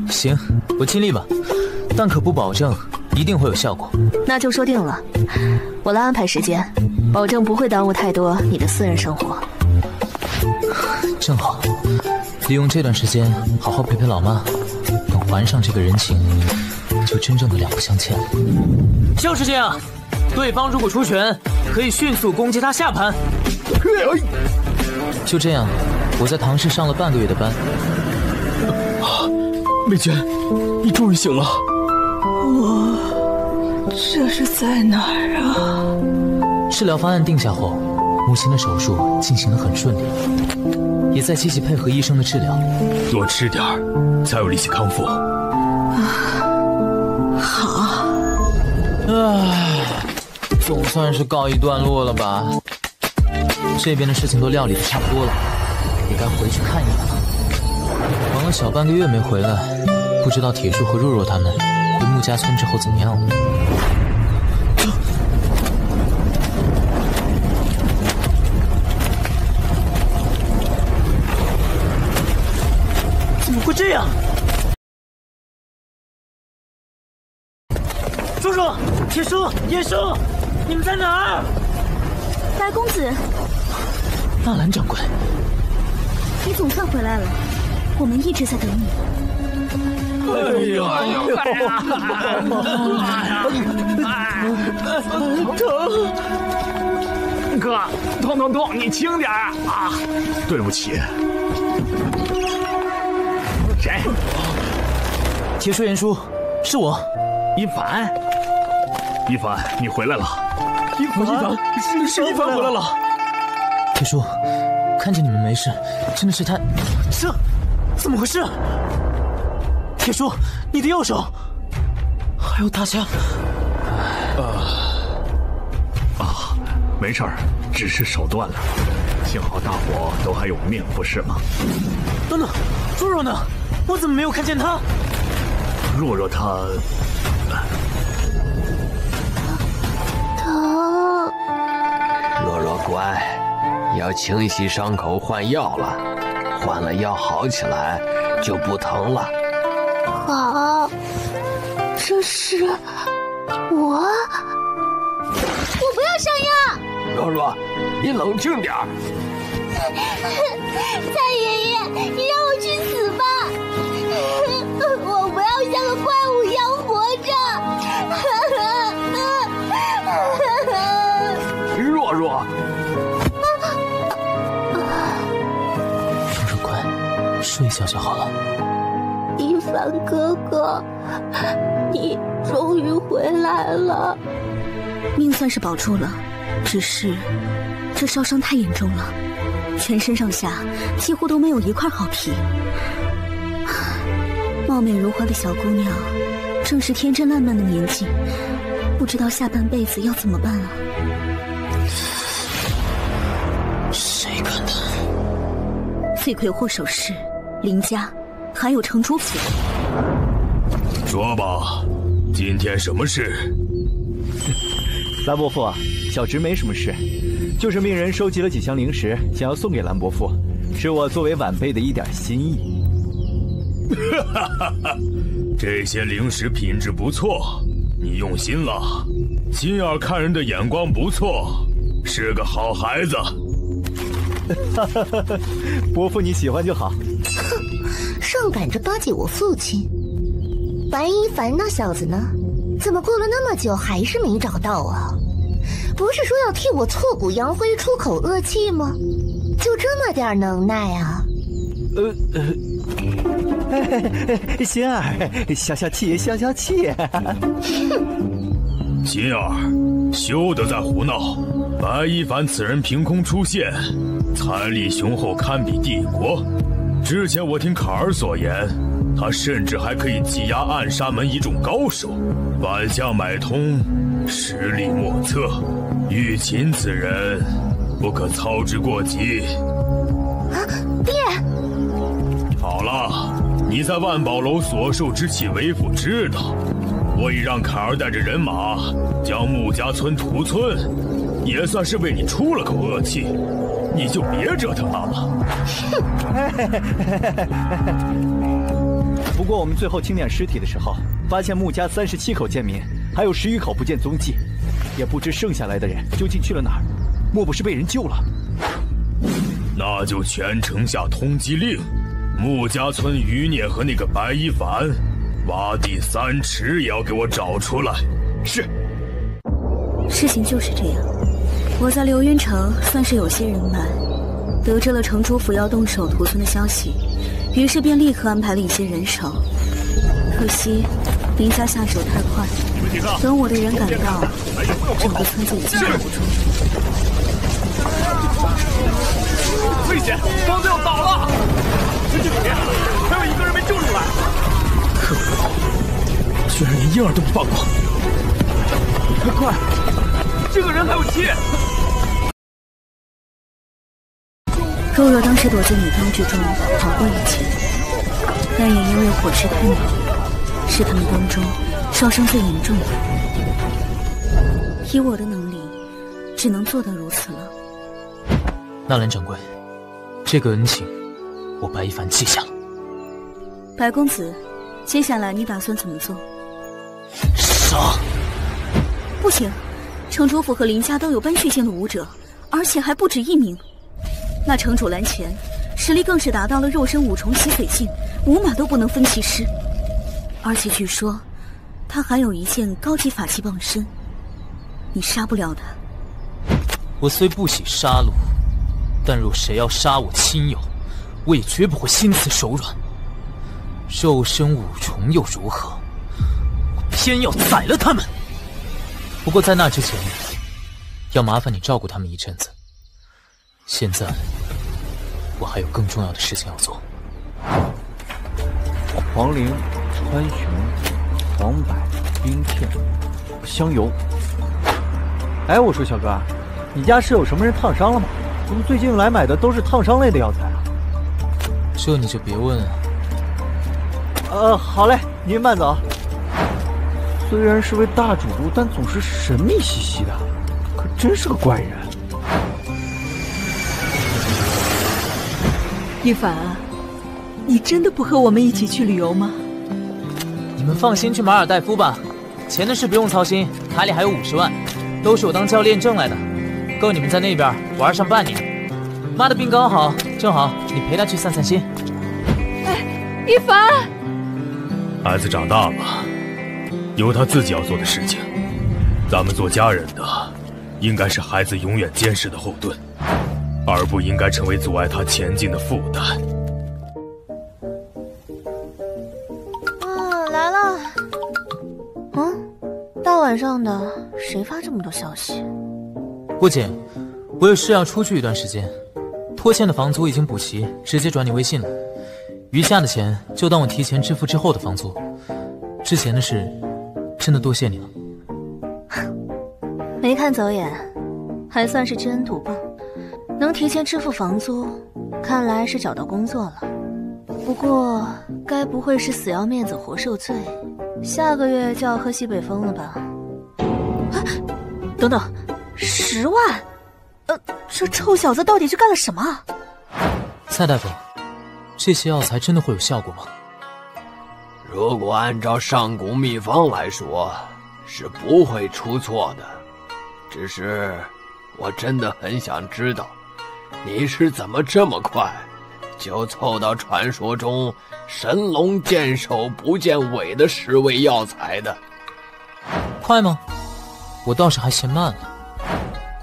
行，我尽力吧，但可不保证一定会有效果。那就说定了，我来安排时间，保证不会耽误太多你的私人生活。正好，利用这段时间好好陪陪老妈，等还上这个人情，就真正的两不相欠了。就是这样。 对方如果出拳，可以迅速攻击他下盘。就这样，我在唐氏上了半个月的班。啊，美娟，你终于醒了。我这是在哪儿啊？治疗方案定下后，母亲的手术进行得很顺利，也在积极配合医生的治疗。多吃点儿，才有力气康复。啊，好。啊。 总算是告一段落了吧？这边的事情都料理的差不多了，也该回去看一眼了。忙了小半个月没回来，不知道铁树和若若他们回穆家村之后怎么样了。怎么会这样？若若，铁树，叶叔。 你们在哪儿？白公子，纳兰掌柜，你总算回来了，我们一直在等你。哎呀，哎呀，疼！哥，痛痛痛，你轻点儿啊！对不起。谁？铁树言叔，是我，一凡。一凡，你回来了。 一凡，是是一凡回来了。铁叔，看见你们没事，真的是他。这怎么回事？铁叔，你的右手，还有大家。啊啊，没事儿，只是手断了。幸好大伙都还有命，不是吗？等等，若若呢？我怎么没有看见他？若若他。 若若乖，要清洗伤口，换药了。换了药好起来就不疼了。好，这是我，我不要上药。若若，你冷静点儿。蔡爷爷，你让我去死吧！我不要像个怪物一样活着。若若，啊啊、若若乖，睡一觉就好了。一凡哥哥，你终于回来了，命算是保住了，只是这烧伤太严重了，全身上下几乎都没有一块好皮。貌美如花的小姑娘，正是天真烂漫的年纪，不知道下半辈子要怎么办啊。 谁敢谈？罪魁祸首是林家，还有程朱府。说吧，今天什么事？兰伯父，小侄没什么事，就是命人收集了几箱零食，想要送给兰伯父，是我作为晚辈的一点心意。哈哈哈！这些零食品质不错，你用心了。 心眼看人的眼光不错，是个好孩子。伯父你喜欢就好。哼，上赶着巴结我父亲。白一凡那小子呢？怎么过了那么久还是没找到啊？不是说要替我挫骨扬灰、出口恶气吗？就这么点能耐啊？呃呃。呃 心儿，消消气，消消气。心儿，休得再胡闹！白一凡此人凭空出现，财力雄厚，堪比帝国。之前我听卡尔所言，他甚至还可以挤压暗杀门一众高手，反向买通，实力莫测。玉琴此人，不可操之过急。啊，爹！好了。 你在万宝楼所受之气，为父知道。我已让凯儿带着人马将穆家村屠村，也算是为你出了口恶气。你就别折腾他了。不过我们最后清点尸体的时候，发现穆家三十七口贱民，还有十余口不见踪迹，也不知剩下来的人究竟去了哪儿。莫不是被人救了？那就全城下通缉令。 穆家村余孽和那个白一凡，挖地三尺也要给我找出来。是。事情就是这样，我在流云城算是有些人脉，得知了城主府要动手屠村的消息，于是便立刻安排了一些人手。可惜林家下手太快，等我的人赶到，整个村子已经守不住了。危险！房子要倒了！ 这里面还有一个人没救出来，可恶！居然连婴儿都不放过！快快，这个人还有气！若若当时躲进女帮之中逃过一劫，但也因为火势太猛，是他们当中烧伤最严重的。以我的能力，只能做到如此了。纳兰掌柜，这个恩情。 我白一凡记下了。白公子，接下来你打算怎么做？杀！不行，城主府和林家都有搬血线的武者，而且还不止一名。那城主蓝钱实力更是达到了肉身五重洗髓境，五马都不能分其师。而且据说，他还有一件高级法器傍身。你杀不了他。我虽不喜杀戮，但若谁要杀我亲友， 我也绝不会心慈手软。肉身五重又如何？我偏要宰了他们。不过在那之前，要麻烦你照顾他们一阵子。现在我还有更重要的事情要做。黄陵、川芎、黄柏、冰片、香油。哎，我说小哥，你家是有什么人烫伤了吗？怎么最近来买的都是烫伤类的药材啊？这你就别问了。呃，好嘞，您慢走。虽然是位大主顾，但总是神秘兮兮的，可真是个怪人。一凡啊，你真的不和我们一起去旅游吗？你们放心去马尔代夫吧，钱的事不用操心，卡里还有五十万，都是我当教练挣来的，够你们在那边玩上半年。妈的病刚好，正好你陪她去散散心。哎，一凡，孩子长大了。 有他自己要做的事情，咱们做家人的，应该是孩子永远坚实的后盾，而不应该成为阻碍他前进的负担。啊，来了！嗯，大晚上的，谁发这么多消息？顾姐，我有事要出去一段时间，拖欠的房租已经补齐，直接转你微信了。余下的钱就当我提前支付之后的房租。之前的事。 真的多谢你了，没看走眼，还算是知恩图报，能提前支付房租，看来是找到工作了。不过，该不会是死要面子活受罪，下个月就要喝西北风了吧？啊，等等，十万？呃，这臭小子到底是干了什么？蔡大夫，这些药材真的会有效果吗？ 如果按照上古秘方来说，是不会出错的。只是，我真的很想知道，你是怎么这么快就凑到传说中神龙见首不见尾的十味药材的？快吗？我倒是还嫌慢呢。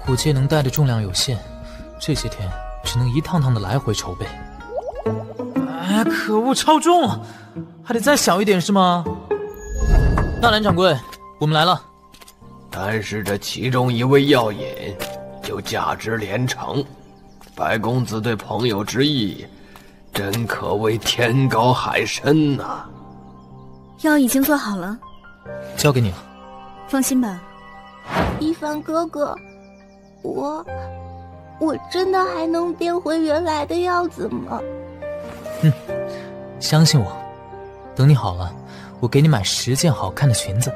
古界能带的重量有限，这些天只能一趟趟的来回筹备。哎，可恶，超重啊！ 还得再小一点是吗？纳兰掌柜，我们来了。但是这其中一味药引就价值连城，白公子对朋友之意，真可谓天高海深呐、啊。药已经做好了，交给你了。放心吧，一凡哥哥，我我真的还能变回原来的样子吗？嗯，相信我。 等你好了，我给你买十件好看的裙子。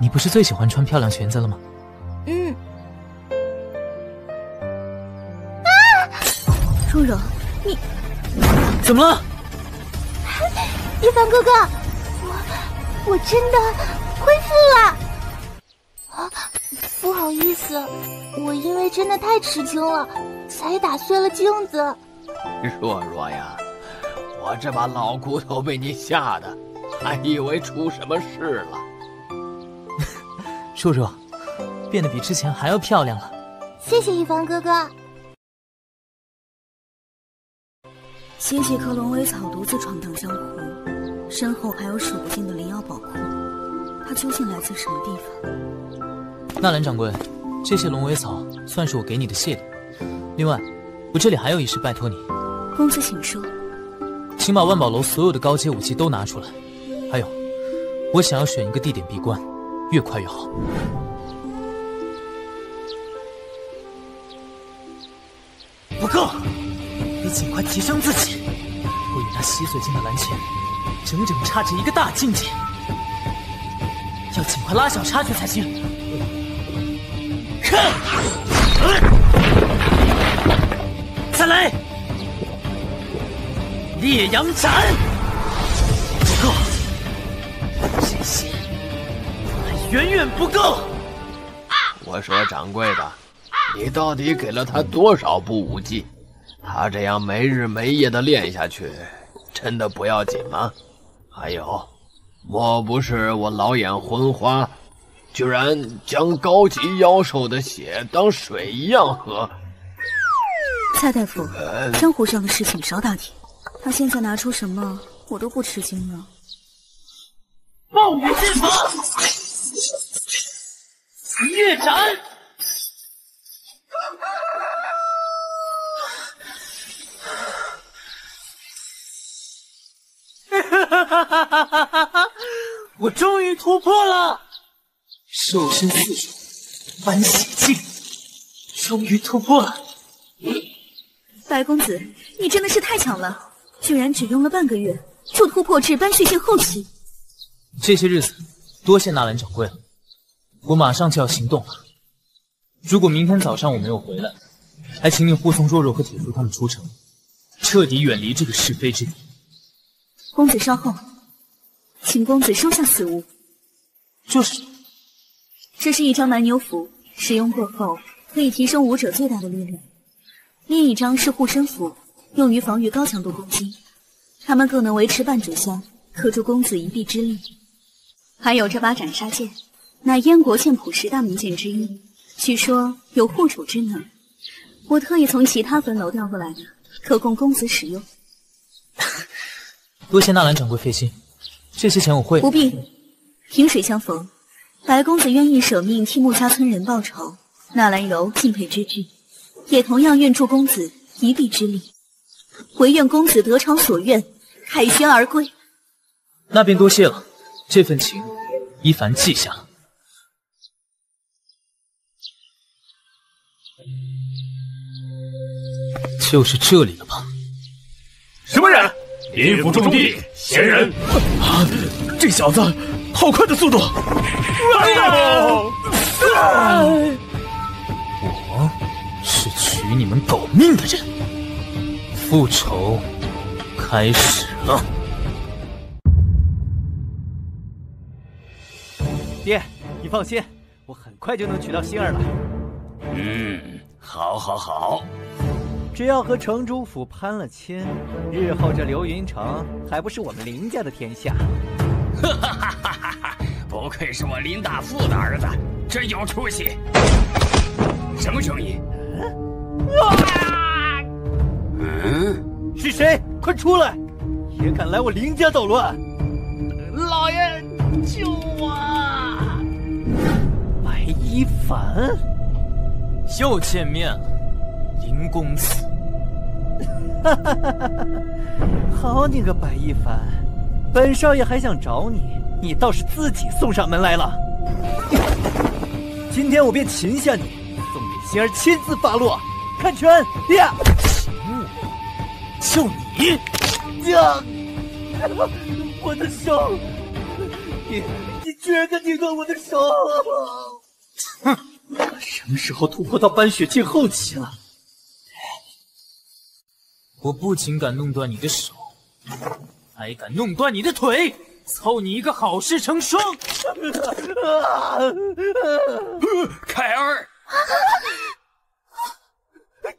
你不是最喜欢穿漂亮裙子了吗？嗯。啊！蓉蓉，你怎么了？一凡哥哥，我我真的恢复了。啊，不好意思，我因为真的太吃惊了，才打碎了镜子。若若呀。 我这把老骨头被你吓得，还以为出什么事了。叔叔，变得比之前还要漂亮了。谢谢一凡哥哥。吸几颗龙尾草，独自闯荡江湖，身后还有数不尽的灵药宝库，它究竟来自什么地方？纳兰掌柜，这些龙尾草算是我给你的谢礼。另外，我这里还有一事拜托你。公子，请说。 请把万宝楼所有的高阶武器都拿出来，还有，我想要选一个地点闭关，越快越好。不够，得尽快提升自己。我与那吸髓境的蓝钱，整整差着一个大境界，要尽快拉小差距才行。看，再来！ 烈阳斩不够，这些还远远不够。我说掌柜的，你到底给了他多少步武技？他这样没日没夜的练下去，真的不要紧吗？还有，莫不是我老眼昏花，居然将高级妖兽的血当水一样喝？蔡大夫，呃、江湖上的事情少打听。 他现在拿出什么，我都不吃惊了。暴雨剑法，月斩，我终于突破了，瘦身四重，反血境，终于突破了。白公子，你真的是太强了，居然只用了半个月就突破至斑血境后期。这些日子多谢纳兰掌柜了，我马上就要行动了。如果明天早上我没有回来，还请你护送若若和铁叔他们出城，彻底远离这个是非之地。公子稍后。 请公子收下此物。这是？这是一张蛮牛符，使用过后可以提升武者最大的力量。另一张是护身符，用于防御高强度攻击。它们各能维持半炷香，可助公子一臂之力。还有这把斩杀剑，乃燕国剑谱十大名剑之一，据说有护主之能。我特意从其他坟楼调过来的，可供公子使用。多谢纳兰掌柜费心。 这些钱我会不必。萍水相逢，白公子愿意舍命替穆家村人报仇，纳兰柔敬佩之至，也同样愿助公子一臂之力。唯愿公子得偿所愿，凯旋而归。那便多谢了，这份情，依凡记下。就是这里了吧？什么人？ 林府重地，闲人！啊，这小子好快的速度！我是取你们狗命的人，复仇开始了！爹，你放心，我很快就能娶到心儿了。嗯，好，好，好。 只要和城主府攀了亲，日后这流云城还不是我们林家的天下？哈哈哈哈！不愧是我林大富的儿子，真有出息。什么声音？啊！嗯，是谁？快出来！也敢来我林家捣乱！老爷，救我！白一凡，又见面了。 林公子，哈哈哈哈哈！好你个白一凡，本少爷还想找你，你倒是自己送上门来了。今天我便擒下你，送给心儿亲自发落，看拳！呀！擒我？就你？呀！我的手！你你居然敢顶断我的手！哼！我什么时候突破到斑血境后期了？ 我不仅敢弄断你的手，还敢弄断你的腿，凑你一个好事成双。凯儿，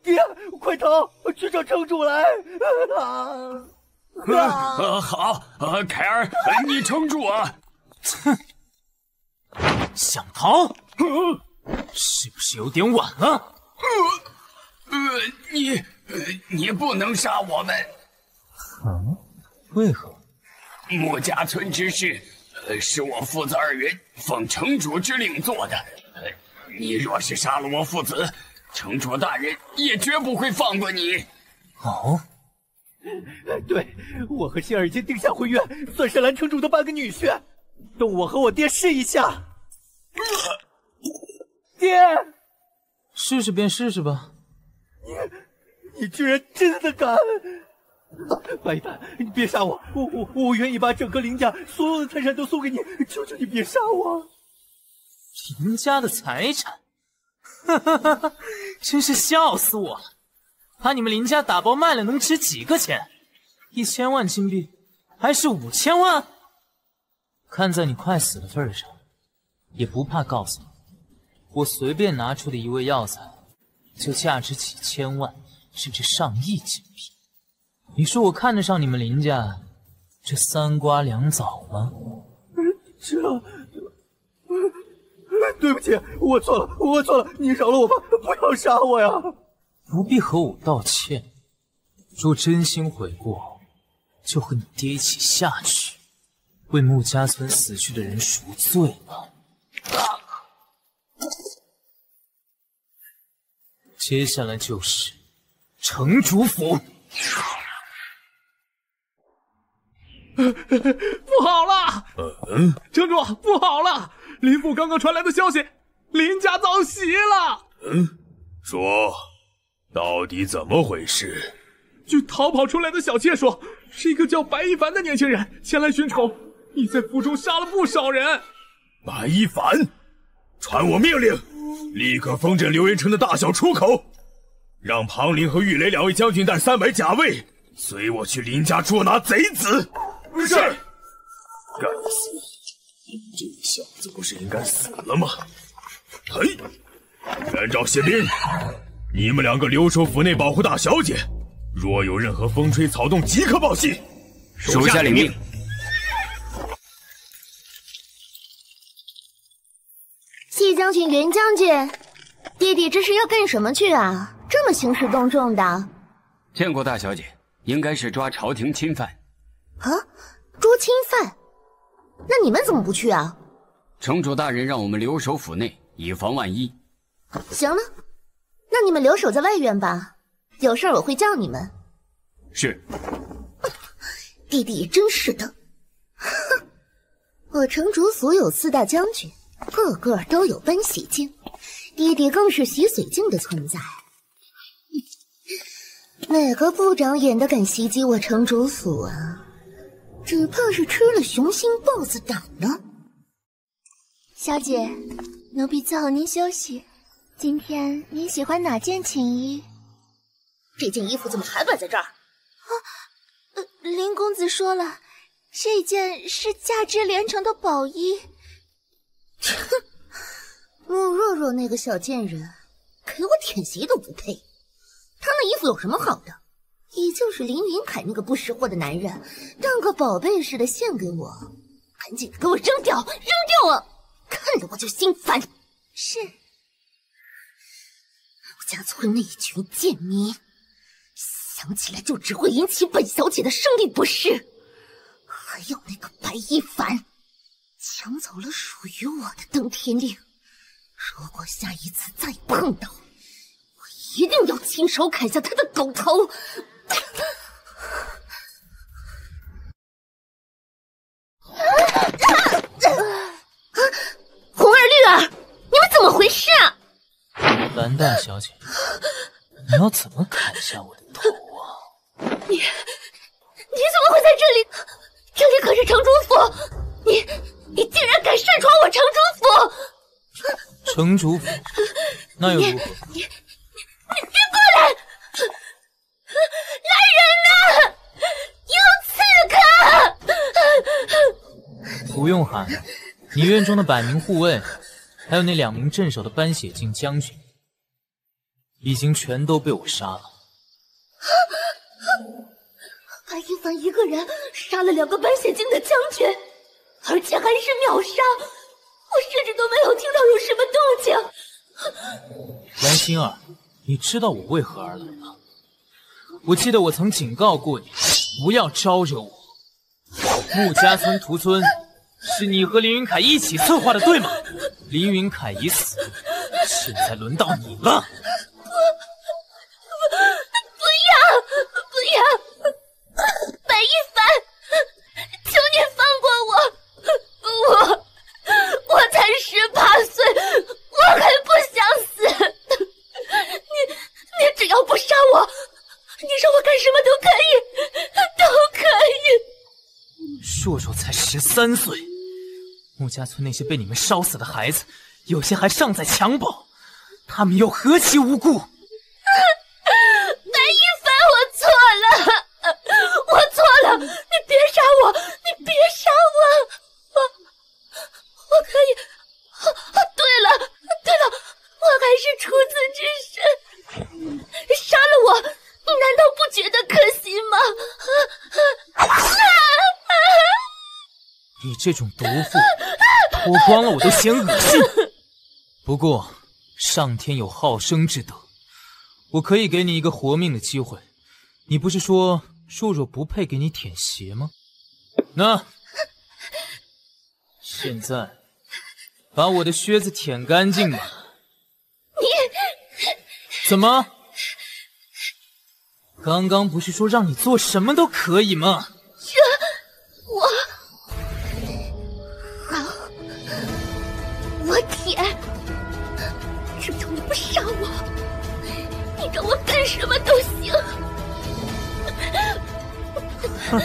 爹，快逃！去找城主来！啊，好，啊，凯儿，你撑住啊！哼，想逃，是不是有点晚了？呃，你。 你不能杀我们！啊？为何？穆家村之事，呃，是我父子二人奉城主之令做的。呃，你若是杀了我父子，城主大人也绝不会放过你。哦，对，我和杏儿已经定下婚约，算是蓝城主的半个女婿。等我和我爹试一下。呃、爹，试试便试试吧。 你居然真的敢！白一凡，你别杀我，我我我愿意把整个林家所有的财产都送给你，求求你别杀我！林家的财产，哈哈哈哈，真是笑死我了！把你们林家打包卖了能值几个钱？一千万金币，还是五千万？看在你快死的份上，也不怕告诉你，我随便拿出的一味药材，就价值几千万。 甚至上亿金币，你说我看得上你们林家这三瓜两枣吗？这，对不起，我错了，我错了，你饶了我吧，不要杀我呀！不必和我道歉，若真心悔过，就和你爹一起下去，为穆家村死去的人赎罪吧。接下来就是。 城主府，不好了！嗯，城主，不好了！林父刚刚传来的消息，林家遭袭了。嗯，说，到底怎么回事？据逃跑出来的小妾说，是一个叫白一凡的年轻人前来寻仇，你在府中杀了不少人。白一凡，传我命令，立刻封镇流云城的大小出口，让庞林和玉雷两位将军带三百甲卫。 随我去林家捉拿贼子。是。该死，你这小子不是应该死了吗？嘿，元昭宪兵，你们两个留守府内保护大小姐，若有任何风吹草动，即刻报信。属下领命。谢将军、袁将军，弟弟这是要干什么去啊？这么兴师动众的。见过大小姐。 应该是抓朝廷钦犯，啊，捉钦犯？那你们怎么不去啊？城主大人让我们留守府内，以防万一。行了，那你们留守在外院吧，有事我会叫你们。是。弟弟真是的，哼！我城主府有四大将军，个个都有奔洗镜，弟弟更是洗髓镜的存在。 哪个不长眼的敢袭击我城主府啊？只怕是吃了雄心豹子胆了。小姐，奴婢伺候您休息。今天您喜欢哪件寝衣？这件衣服怎么还摆在这儿？啊，呃，林公子说了，这件是价值连城的宝衣。哼，穆若若那个小贱人，给我舔鞋都不配。 他那衣服有什么好的？也就是林云凯那个不识货的男人，当个宝贝似的献给我，赶紧给我扔掉，扔掉啊！看着我就心烦。是，我家村那群贱民，想起来就只会引起本小姐的生理不适。还有那个白一凡，抢走了属于我的登天令。如果下一次再碰到， 一定要亲手砍下他的狗头！红儿、绿儿，你们怎么回事啊？蓝大小姐，你要怎么砍下我的头啊？你，你怎么会在这里？这里可是城主府！你，你竟然敢擅闯我城主府！城主府，那又如何？ 你别过来！来人呐！有刺客！不用喊了，你院中的百名护卫，还有那两名镇守的斑血镜将军，已经全都被我杀了。白一凡一个人杀了两个斑血镜的将军，而且还是秒杀，我甚至都没有听到有什么动静。蓝心儿。 你知道我为何而来吗？我记得我曾警告过你，不要招惹我。穆家村屠村是你和林云凯一起策划的，对吗？林云凯已死，现在轮到你了。不，不，不要，不要！白一凡，求你放过我！我，我才十八岁，我还不想死。 你你只要不杀我，你让我干什么都可以，都可以。硕硕才十三岁，穆家村那些被你们烧死的孩子，有些还尚在襁褓，他们又何其无辜！白一凡，我错了，我错了，你别杀我，你别杀我，我我可以。哦、啊，对了，对了。 我还是处子之身，杀了我，你难道不觉得可惜吗？啊啊、你这种毒妇，脱光了我都嫌恶心。不过上天有好生之德，我可以给你一个活命的机会。你不是说若若不配给你舔鞋吗？那现在把我的靴子舔干净吧。 怎么？刚刚不是说让你做什么都可以吗？这我姐，只要你不杀我，你让我干什么都行。哼，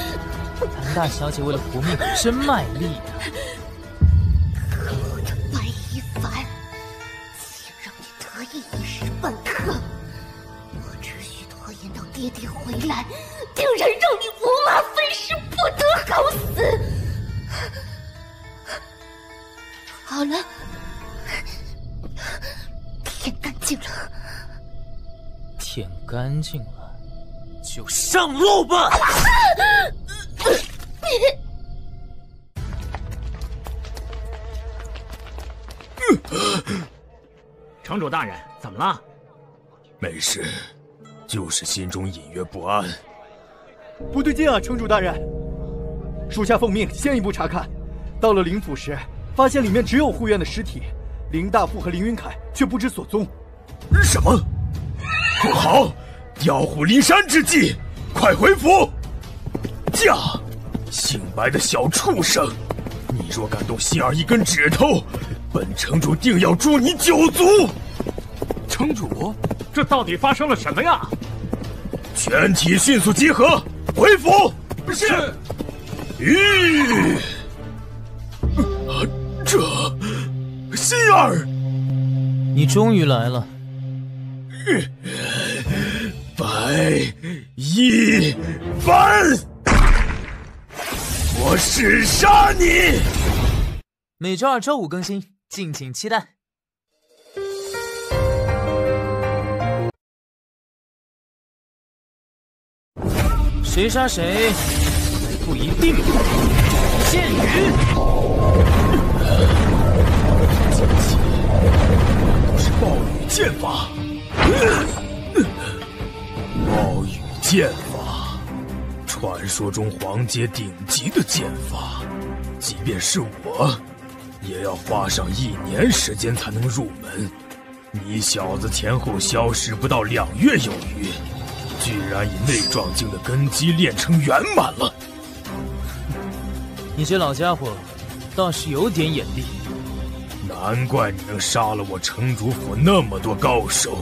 蓝大小姐为了活命可真卖力呀、啊！可恶的白一凡，竟让你得意一时半刻！我只许拖延到爹爹回来，定然让你五马分尸，不得好死！好了。 舔干净了，舔干净了，就上路吧。城主大人，怎么了？没事，就是心中隐约不安。不对劲啊，城主大人！属下奉命先一步查看，到了灵府时，发现里面只有护院的尸体。 林大富和林云凯却不知所踪，什么？不好！调虎离山之计，快回府！驾！姓白的小畜生，你若敢动心儿一根指头，本城主定要诛你九族！城主，这到底发生了什么呀？全体迅速集合，回府！是。咦、呃，这。 心儿，你终于来了。白一凡，我誓杀你！每周二、周五更新，敬请期待。谁杀谁，不一定。剑雨。 这是暴雨剑法，暴雨剑法，传说中黄阶顶级的剑法，即便是我，也要花上一年时间才能入门。你小子前后消失不到两月有余，居然以内状境的根基练成圆满了。你这老家伙，倒是有点眼力。 难怪你能杀了我城主府那么多高手，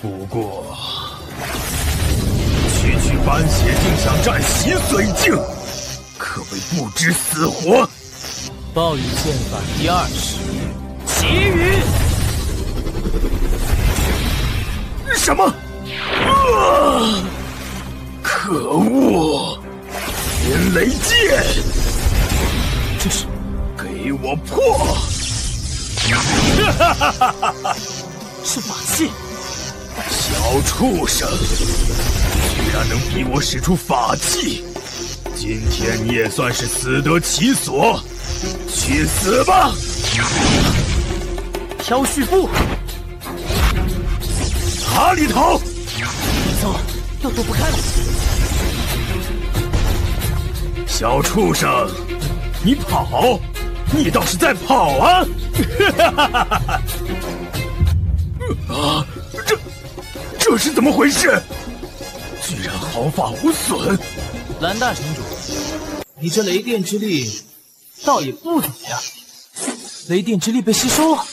不过，区区般邪竟想占洗髓境，可谓不知死活。暴雨剑法第二式，奇雨。什么？啊！可恶！天雷剑，这是给我破！ 哈哈哈哈哈！是法器，小畜生，居然能逼我使出法器，今天你也算是死得其所，去死吧！飘絮步，哪里逃？别走，要躲不开了。小畜生，你跑！ 你倒是在跑啊！啊，这这是怎么回事？居然毫发无损！蓝大城主，你这雷电之力倒也不怎么样。雷电之力被吸收了，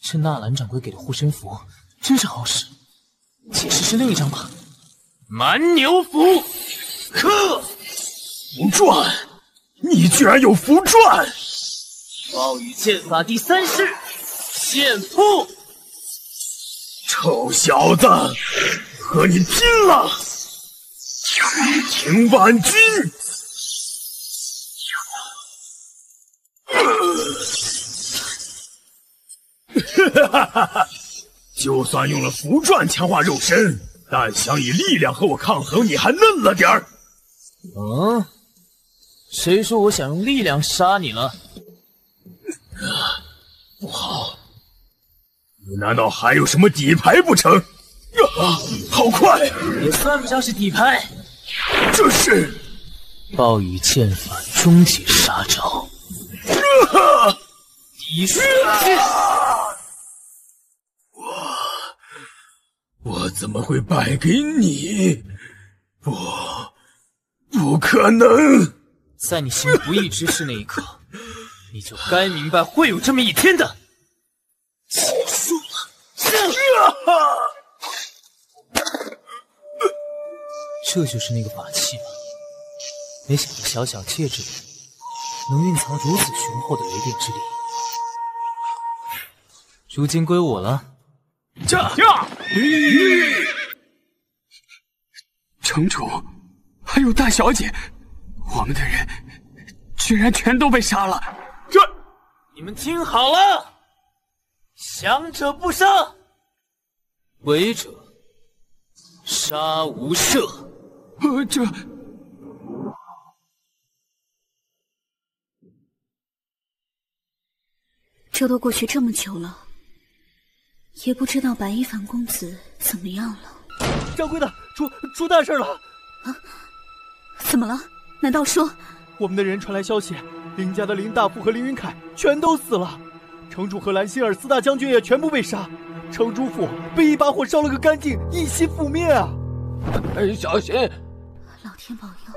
是纳兰掌柜给的护身符，真是好使。且试试另一张吧。蛮牛符，呵，符篆，你居然有符篆！ 暴雨剑法第三式，剑扑！臭小子，和你拼了！雨停万钧。哈哈哈哈！就算用了符篆强化肉身，但想以力量和我抗衡，你还嫩了点儿。嗯？谁说我想用力量杀你了？ 啊，不好！你难道还有什么底牌不成？啊，好快！也算不上是底牌，这是暴雨剑法终极杀招。啊！第一瞬间，我我怎么会败给你？不，不可能！在你行不义之事那一刻。 你就该明白会有这么一天的。这就是那个法器吧？没想到小小戒指里能蕴藏如此雄厚的雷电之力。如今归我了。驾驾！城主，还有大小姐，我们的人居然全都被杀了。这，你们听好了，降者不杀，违者杀无赦。 呃，这这都过去这么久了，也不知道白衣凡公子怎么样了。掌柜的，出出大事了！啊，怎么了？难道说我们的人传来消息，林家的林大富和林云凯全都死了，城主和兰心儿四大将军也全部被杀，城主府被一把火烧了个干净，一夕覆灭啊！哎，小心！ 老天保佑，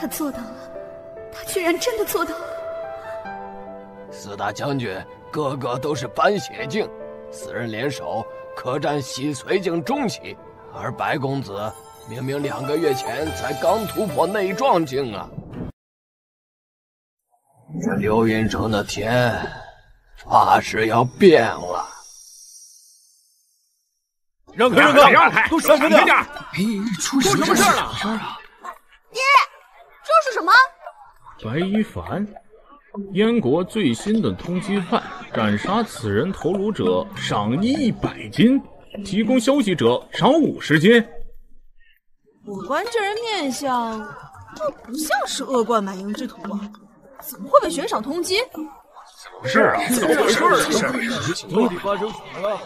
他做到了！他居然真的做到了！四大将军个个都是搬血境，四人联手可占洗髓境中期，而白公子明明两个月前才刚突破内状境啊！这流云城的天怕是要变了！让开！让开！让开！都闪开点！ 出什么事了？爹，这是什么？白一凡，燕国最新的通缉犯，斩杀此人头颅者，赏一百金；提供消息者，赏五十金。我观这人面相，倒不像是恶贯满盈之徒啊，怎么会被悬赏通缉？是啊，怎么回事啊？到底发生什么了？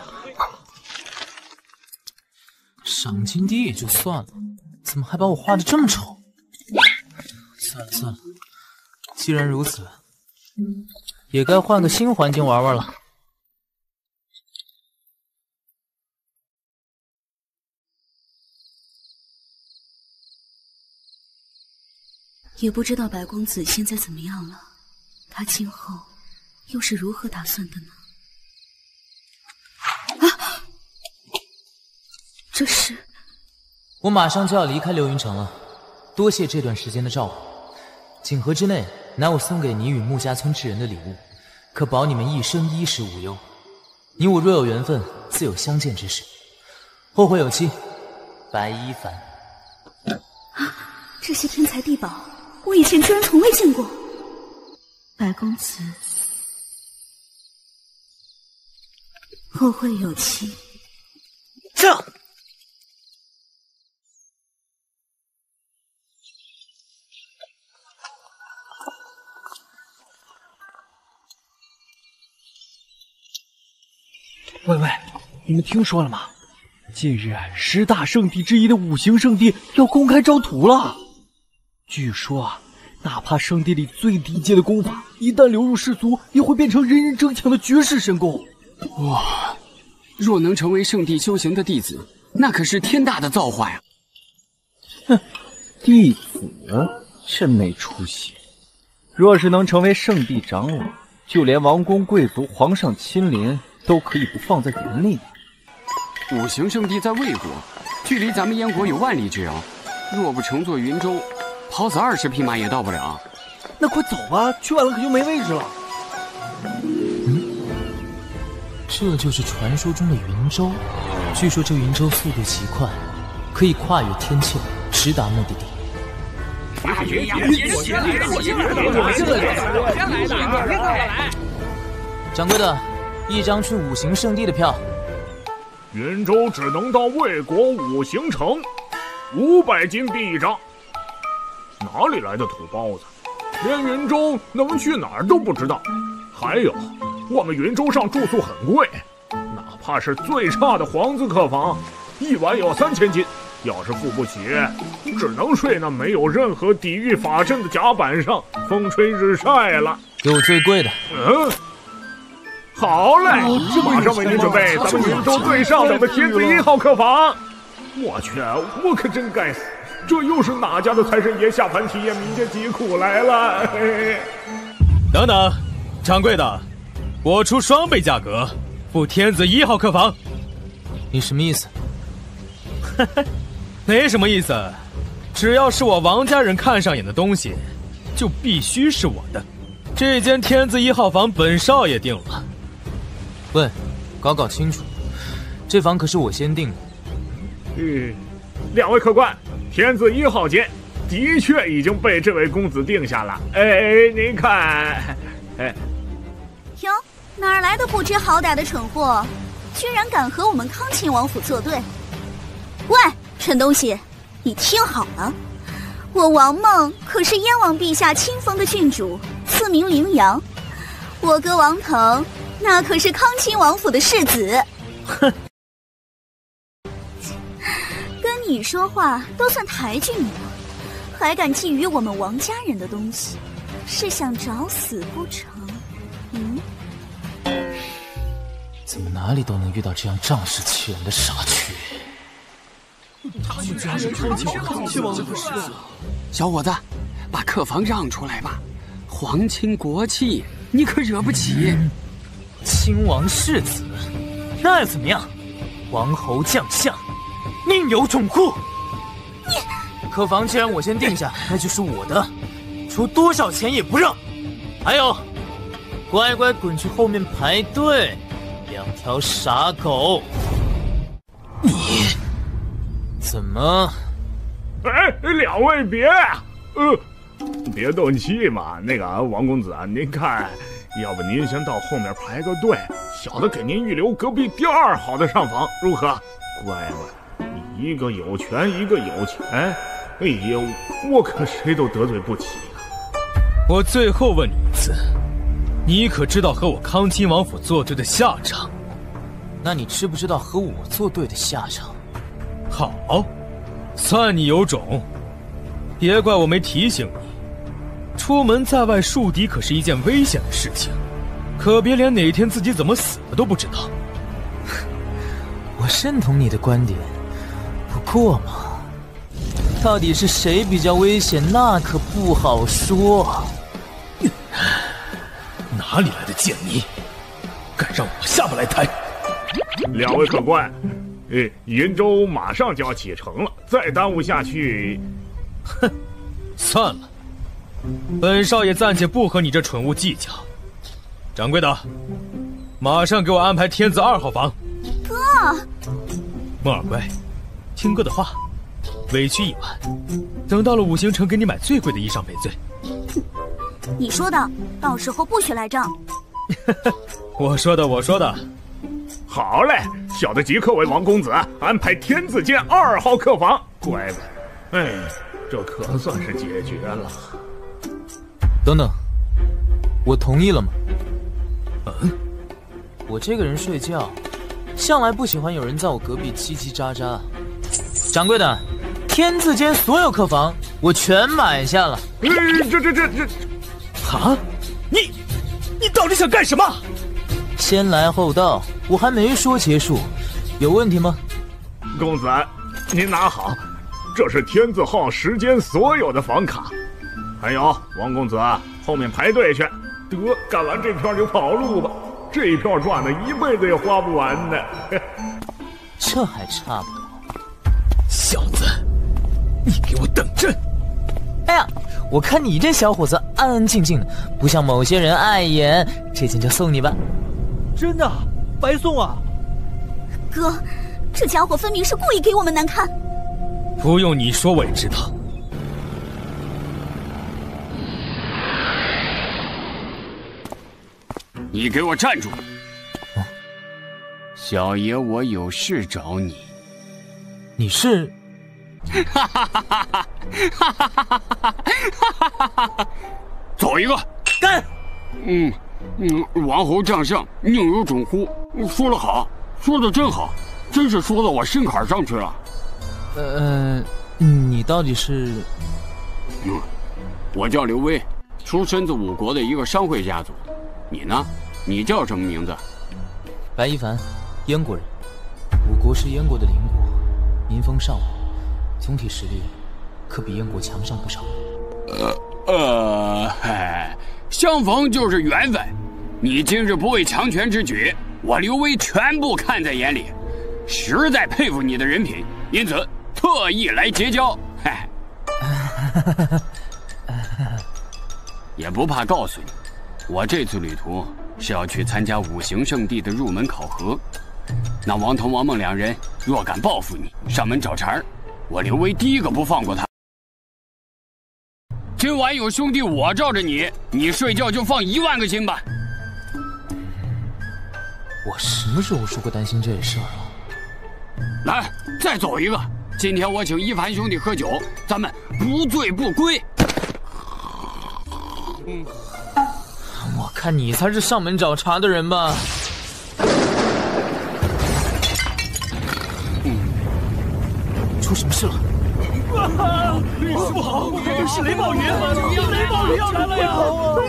赏金低也就算了，怎么还把我画得这么丑？算了算了，既然如此，也该换个新环境玩玩了。也不知道白公子现在怎么样了，他今后又是如何打算的呢？ 这是，我马上就要离开流云城了，多谢这段时间的照顾。锦盒之内乃我送给你与穆家村之人的礼物，可保你们一生衣食无忧。你我若有缘分，自有相见之时。后会有期，白一凡。啊，这些天才地宝，我以前居然从未见过。白公子，后会有期。这。 喂喂，你们听说了吗？近日十大圣地之一的五行圣地要公开招徒了。据说啊，哪怕圣地里最低阶的功法，一旦流入世俗，也会变成人人争抢的绝世神功。哇！若能成为圣地修行的弟子，那可是天大的造化呀！哼，弟子真没出息。若是能成为圣地长老，就连王公贵族、皇上亲临。 都可以不放在眼里。五行圣地在魏国，距离咱们燕国有万里之遥。若不乘坐云舟，跑死二十匹马也到不了。那快走吧，去晚了可就没位置了。嗯，这就是传说中的云舟。据说这云舟速度极快，可以跨越天堑，直达目的地。 我先来的，我先来的，我先来的，我先来的，别过来！掌柜的。 一张去五行圣地的票，云州只能到魏国五行城，五百金币一张。哪里来的土包子，连云州能去哪儿都不知道。还有，我们云州上住宿很贵，哪怕是最差的皇子客房，一晚也要三千金。要是付不起，只能睡那没有任何抵御法阵的甲板上，风吹日晒了。给我最贵的。嗯。 好嘞，马上为您准备咱们云州最上等的天字一号客房。我去，我可真该死，这又是哪家的财神爷下凡体验民间疾苦来了？等等，掌柜的，我出双倍价格，赴天子一号客房。你什么意思？哈哈，没什么意思，只要是我王家人看上眼的东西，就必须是我的。这间天子一号房，本少爷定了。喂，搞搞清楚，这房可是我先定的。嗯，两位客官，天子一号间。 的确已经被这位公子定下了。哎，您看，哎，哟，哪来的不知好歹的蠢货，居然敢和我们康亲王府作对！喂，蠢东西，你听好了，我王梦可是燕王陛下亲封的郡主，赐名羚羊；我哥王腾，那可是康亲王府的世子。哼，跟你说话都算抬举你了。 还敢觊觎我们王家人的东西，是想找死不成？嗯？怎么哪里都能遇到这样仗势欺人的傻缺？他们家是康亲王亲王的事啊！小伙子，把客房让出来吧，皇亲国戚你可惹不起。嗯、亲王世子，那又怎么样？王侯将相，宁有种乎？你。 客房既然我先定下，那就是我的，出多少钱也不让。还有，乖乖滚去后面排队，两条傻狗。你怎么？哎，两位别，呃，别斗气嘛。那个王公子啊，您看，要不您先到后面排个队，小的给您预留隔壁第二好的上房，如何？乖乖，一个有权，一个有钱。 哎呀，我可谁都得罪不起啊！我最后问你一次，你可知道和我康亲王府作对的下场？那你知不知道和我作对的下场？好，算你有种！别怪我没提醒你，出门在外树敌可是一件危险的事情，可别连哪天自己怎么死的都不知道。我认同你的观点，不过嘛。 到底是谁比较危险？那可不好说。哪里来的贱民，敢让我下巴来抬？两位客官，呃，云州马上就要启程了，再耽误下去，哼，算了，本少爷暂且不和你这蠢物计较。掌柜的，马上给我安排天子二号房。哥，孟二乖，听哥的话。 委屈一晚，等到了五行城，给你买最贵的衣裳赔罪。你说的，到时候不许赖账。我说的，我说的。好嘞，小的即刻为王公子安排天子间二号客房。乖乖，哎，这可算是解决了。等等，我同意了吗？嗯，我这个人睡觉，向来不喜欢有人在我隔壁叽叽喳喳。掌柜的。 天字间所有客房，我全买下了。呃、这这这这，啊！你，你到底想干什么？先来后到，我还没说结束，有问题吗？公子，您拿好，这是天字号时间所有的房卡。还有，王公子，后面排队去。得，干完这票就跑路吧，这一票赚的一辈子也花不完呢。这还差不多，小子。 你给我等着！哎呀，我看你这小伙子安安静静的，不像某些人碍眼。这件就送你吧。真的，白送啊！哥，这家伙分明是故意给我们难看。不用你说，我也知道。你给我站住！哦、小爷，我有事找你。你是？ 哈哈哈哈哈！哈哈哈哈哈！哈走一个，干！嗯嗯，王侯将相，宁有种乎？说得好，说得真好，真是说到我心坎上去了。呃，你到底是？嗯，我叫刘威，出身自五国的一个商会家族。你呢？你叫什么名字？白一凡，燕国人。五国是燕国的邻国，民风尚武。 总体实力可比燕国强上不少。呃呃，相逢就是缘分，你今日不为强权之举，我刘威全部看在眼里，实在佩服你的人品，因此特意来结交。嗨，也不怕告诉你，我这次旅途是要去参加五行圣地的入门考核。那王腾、王梦两人若敢报复你，上门找茬，我刘威第一个不放过他。 今晚有兄弟我罩着你，你睡觉就放一万个心吧。我什么时候说过担心这事儿了？来，再走一个。今天我请一凡兄弟喝酒，咱们不醉不归。嗯、我看你才是上门找茬的人吧。嗯、出什么事了？ 啊！师傅好，是雷暴雨，雷暴雨要来了呀！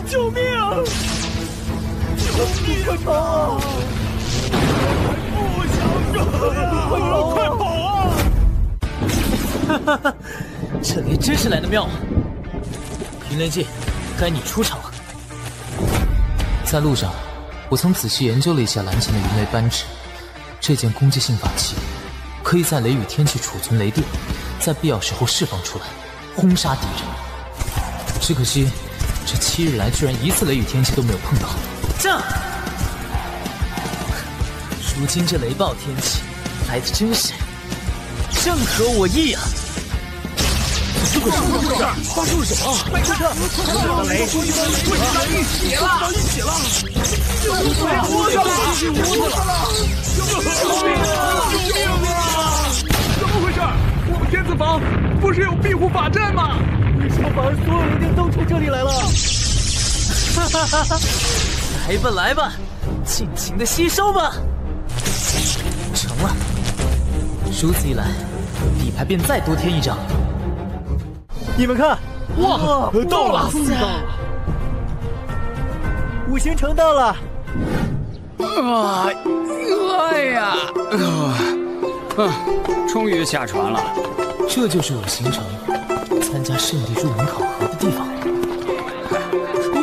救命！救命啊！不想走，快跑啊！哈哈哈，这里真是来的妙啊！云雷记，该你出场了。在路上，我曾仔细研究了一下蓝剑的云雷扳指，这件攻击性法器，可以在雷雨天气储存雷电。 在必要时候释放出来，轰杀敌人。只可惜，这七日来居然一次雷雨天气都没有碰到。这，如今这雷暴天气来的真是，正合我意啊！这个什么事儿？发生了什么？快看，这雷终于汇集到一起了！到一起了！这不是我的东西，我的了！救命啊！怎么回事？ 我们天子房不是有庇护法阵吗？为什么反而所有人都冲这里来了？哈哈哈哈！来吧来吧，尽情的吸收吧。成了，如此一来，底牌便再多添一张。你们看，哇，到了，终于到了，五行城到了。啊，哎呀！啊 嗯，终于下船了。这就是五行城，参加圣地入门考核的地方。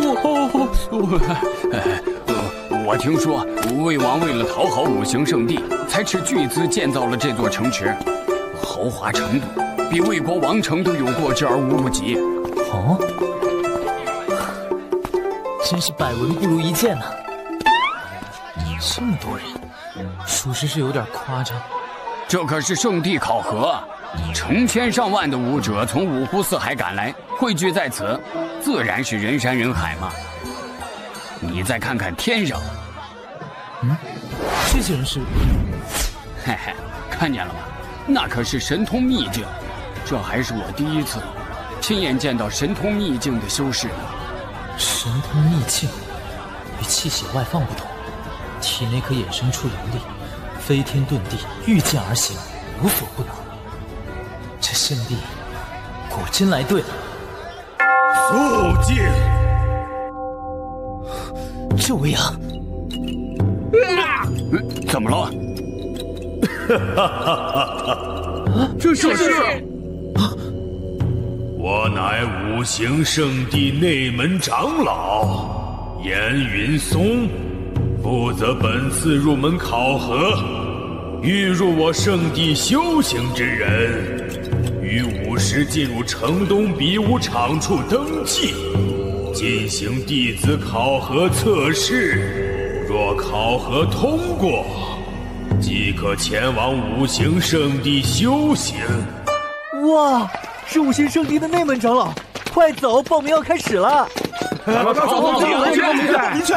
我我我听说魏王为了讨好五行圣地，才斥巨资建造了这座城池，豪华程度比魏国王城都有过之而无不及。哦，真是百闻不如一见呐、啊！这么多人，属实是有点夸张。 这可是圣地考核，成千上万的武者从五湖四海赶来，汇聚在此，自然是人山人海嘛。你再看看天上，嗯，这些人是，嘿嘿，看见了吗？那可是神通秘境，这还是我第一次亲眼见到神通秘境的修士呢。神通秘境与气血外放不同，体内可衍生出灵力。 飞天遁地，御剑而行，无所不能。这圣地果真来对了。肃静！这威阳、啊，怎么了？哈哈哈！这是啊！我乃五行圣地内门长老严云松。 负责本次入门考核，欲入我圣地修行之人，于午时进入城东比武场处登记，进行弟子考核测试。若考核通过，即可前往五行圣地修行。哇，是五行圣地的内门长老！快走，报名要开始了！报名，报名，明确，明确。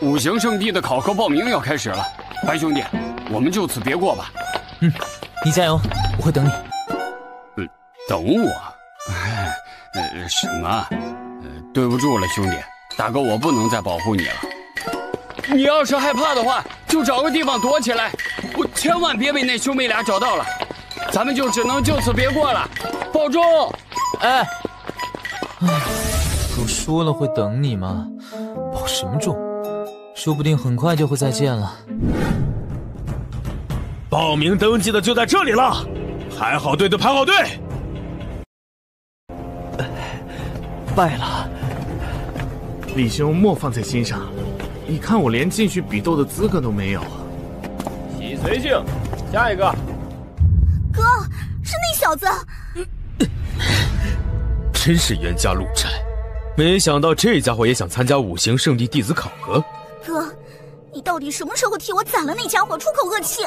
五行圣地的考核报名要开始了，白兄弟，我们就此别过吧。嗯，你加油，我会等你。呃，等我？呃，什么？呃，对不住了，兄弟，大哥，我不能再保护你了。你要是害怕的话，就找个地方躲起来，我千万别被那兄妹俩找到了，咱们就只能就此别过了。保重！哎，哎，我说了会等你吗？保什么重？ 说不定很快就会再见了。报名登记的就在这里了，排好队的排好队。败了，李兄莫放在心上，你看我连进去比斗的资格都没有。洗随性，下一个。哥，是那小子。真是袁家路窄，没想到这家伙也想参加五行圣地弟子考核。哥，你到底什么时候替我攒了那家伙出口恶气？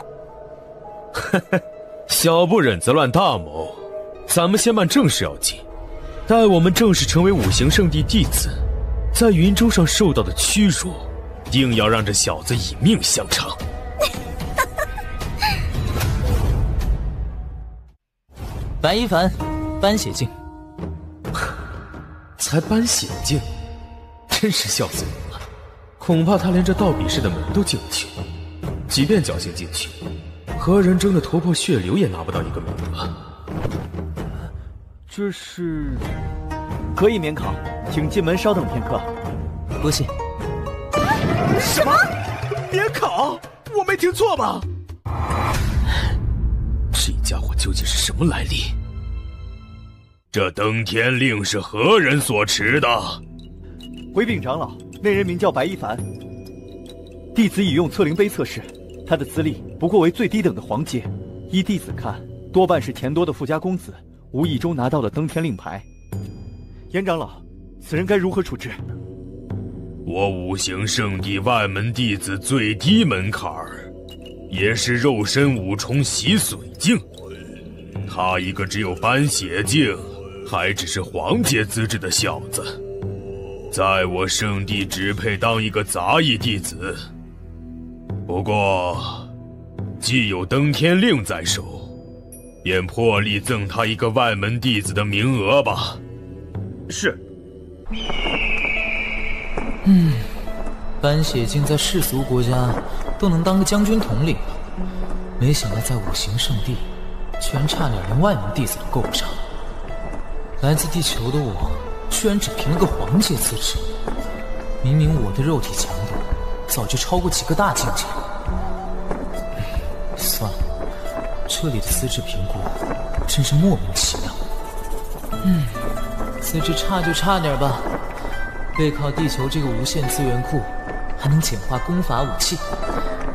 哈哈，小不忍则乱大谋。 咱们先办正事要紧，待我们正式成为五行圣地弟子，在云州上受到的屈辱，定要让这小子以命相偿。白一凡，斑血境，才斑血境，真是笑死我了！恐怕他连这盗笔式的门都进不去，即便侥幸进去，和人争的头破血流也拿不到一个名额。 这是可以免考，请进门稍等片刻。不信？什么？免考？我没听错吧？这家伙究竟是什么来历？这登天令是何人所持的？回禀长老，那人名叫白一凡，弟子已用测灵碑测试，他的资历不过为最低等的黄阶，依弟子看，多半是钱多的富家公子。 无意中拿到了登天令牌，严长老，此人该如何处置？我五行圣地外门弟子最低门槛儿，也是肉身五重洗髓境，他一个只有斑血境，还只是黄阶资质的小子，在我圣地只配当一个杂役弟子。不过，既有登天令在手。 便破例赠他一个外门弟子的名额吧。是。嗯，斑血境在世俗国家都能当个将军统领了，没想到在五行圣地，居然差点连外门弟子都够不上。来自地球的我，居然只凭了个黄阶资质，明明我的肉体强度早就超过几个大境界。算了。 这里的资质评估真是莫名其妙。嗯，资质差就差点吧。背靠地球这个无限资源库，还能简化功法武器。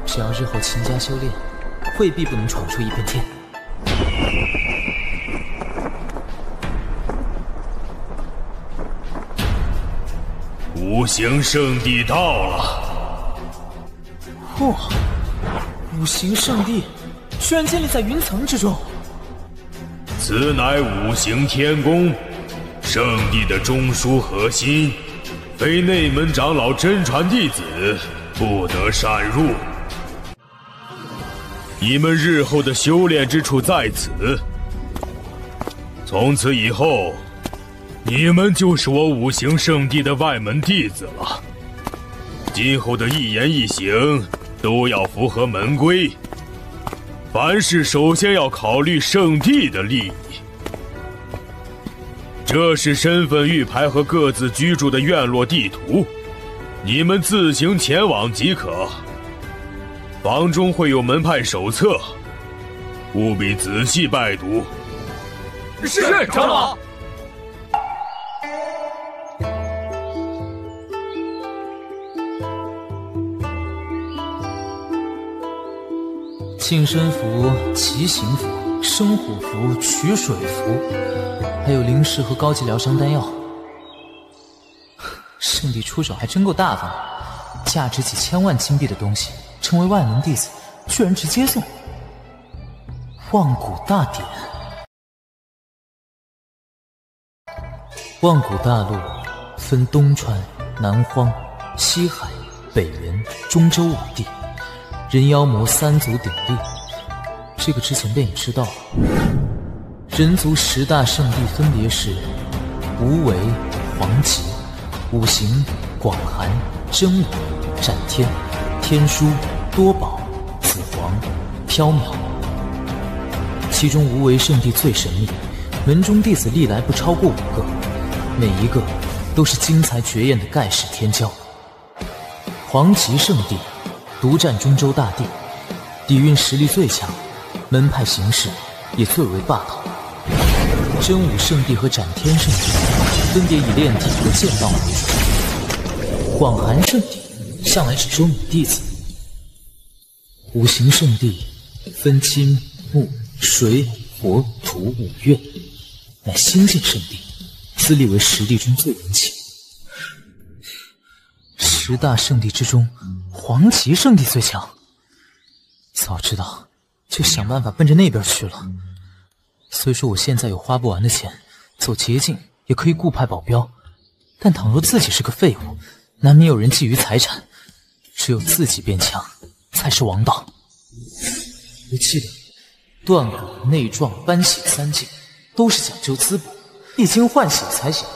只要日后勤加修炼，未必不能闯出一片天。五行圣地到了。嚯、哦，五行圣地！ 居然建立在云层之中，此乃五行天宫，圣地的中枢核心，非内门长老真传弟子不得擅入。你们日后的修炼之处在此，从此以后，你们就是我五行圣地的外门弟子了。今后的一言一行都要符合门规。 凡事首先要考虑圣地的利益，这是身份玉牌和各自居住的院落地图，你们自行前往即可。房中会有门派手册，务必仔细拜读。是长老。净身符、骑行符、生火符、取水符，还有灵石和高级疗伤丹药。圣地出手还真够大方，价值几千万金币的东西，成为外门弟子居然直接送。望古大典，望古大陆分东川、南荒、西海、北原、中州五地。 人妖魔三足鼎立，这个之前便已知道了。人族十大圣地分别是：无为、黄极、五行、广寒、真武、斩天、天书、多宝、紫皇、缥缈。其中无为圣地最神秘，门中弟子历来不超过五个，每一个都是精彩绝艳的盖世天骄。黄极圣地。 独占中州大地，底蕴实力最强，门派形势也最为霸道。真武圣地和斩天圣地分别以炼体和剑道为主，广寒圣地向来只收女弟子。五行圣地分金、木、水、火、土五岳，乃星界圣地，自立为十地中最人气。十大圣地之中，黄旗圣地最强。早知道，就想办法奔着那边去了。虽说我现在有花不完的钱，走捷径也可以雇派保镖，但倘若自己是个废物， 难免有人觊觎财产，只有自己变强才是王道。我记得，断骨、内壮、搬血三境都是讲究滋补，一经换血才行。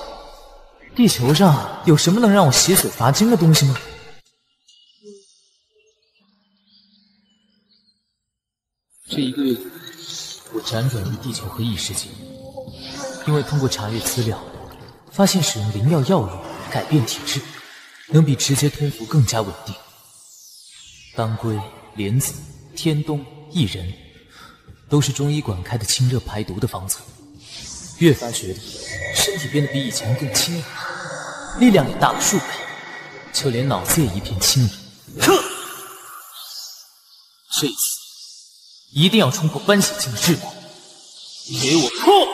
地球上有什么能让我血水乏精的东西吗？这一个月，我辗转于地球和异世界，因为通过查阅资料，发现使用灵药药物改变体质 能比直接吞服更加稳定。当归、莲子、天冬、薏仁，都是中医馆开的清热排毒的方子。越发觉得身体变得比以前更轻盈，力量也大了数倍，就连脑子也一片清明。哼！这次一定要冲破斑血境的桎梏，给我破！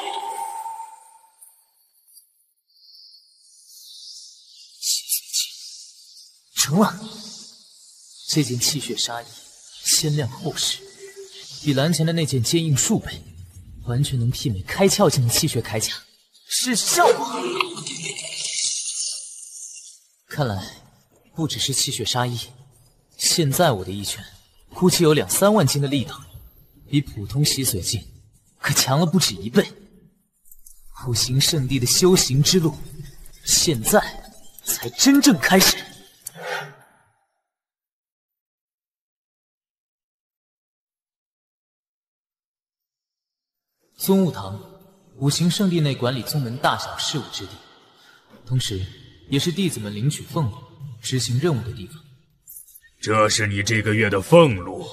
成了，这件气血纱衣鲜亮厚实，比蓝前的那件坚硬数倍，完全能媲美开窍境的气血铠甲，试试效果。看来不只是气血纱衣，现在我的一拳估计有两三万斤的力道，比普通洗髓境可强了不止一倍。五行圣地的修行之路，现在才真正开始。 宗悟堂，五行圣地内管理宗门大小事务之地，同时也是弟子们领取俸禄、执行任务的地方。这是你这个月的俸禄，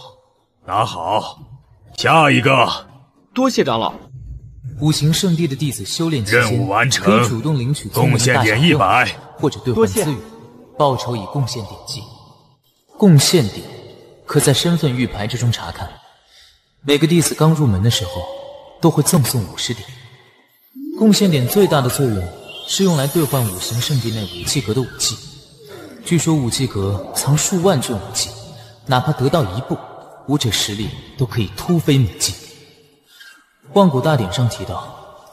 拿好。下一个，多谢长老。五行圣地的弟子修炼期间，任务完成，可以主动领取宗门大小任务，或者兑换资源，报酬以贡献点计。贡献点可在身份玉牌之中查看。每个弟子刚入门的时候 都会赠送五十点，贡献点最大的作用是用来兑换五行圣地内武技阁的武器。据说武技阁藏数万卷武技，哪怕得到一部，武者实力都可以突飞猛进。万古大典上提到，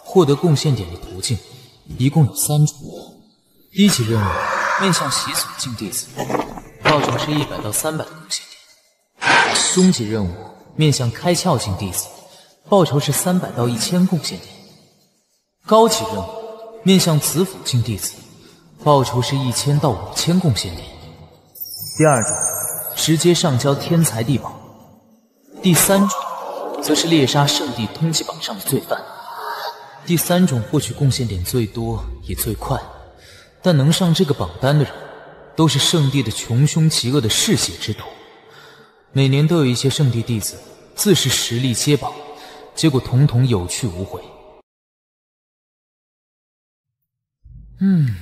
获得贡献点的途径一共有三种：一级任务面向习俗境弟子，报酬是一百到三百的贡献点；中级任务面向开窍境弟子， 报酬是三百到一千贡献点，高级任务面向子府境弟子，报酬是一千到五千贡献点。第二种，直接上交天才地宝。第三种，则是猎杀圣地通缉榜上的罪犯。第三种获取贡献点最多也最快，但能上这个榜单的人，都是圣地的穷凶极恶的嗜血之徒。每年都有一些圣地弟子自恃实力揭榜， 结果统统有去无回。嗯，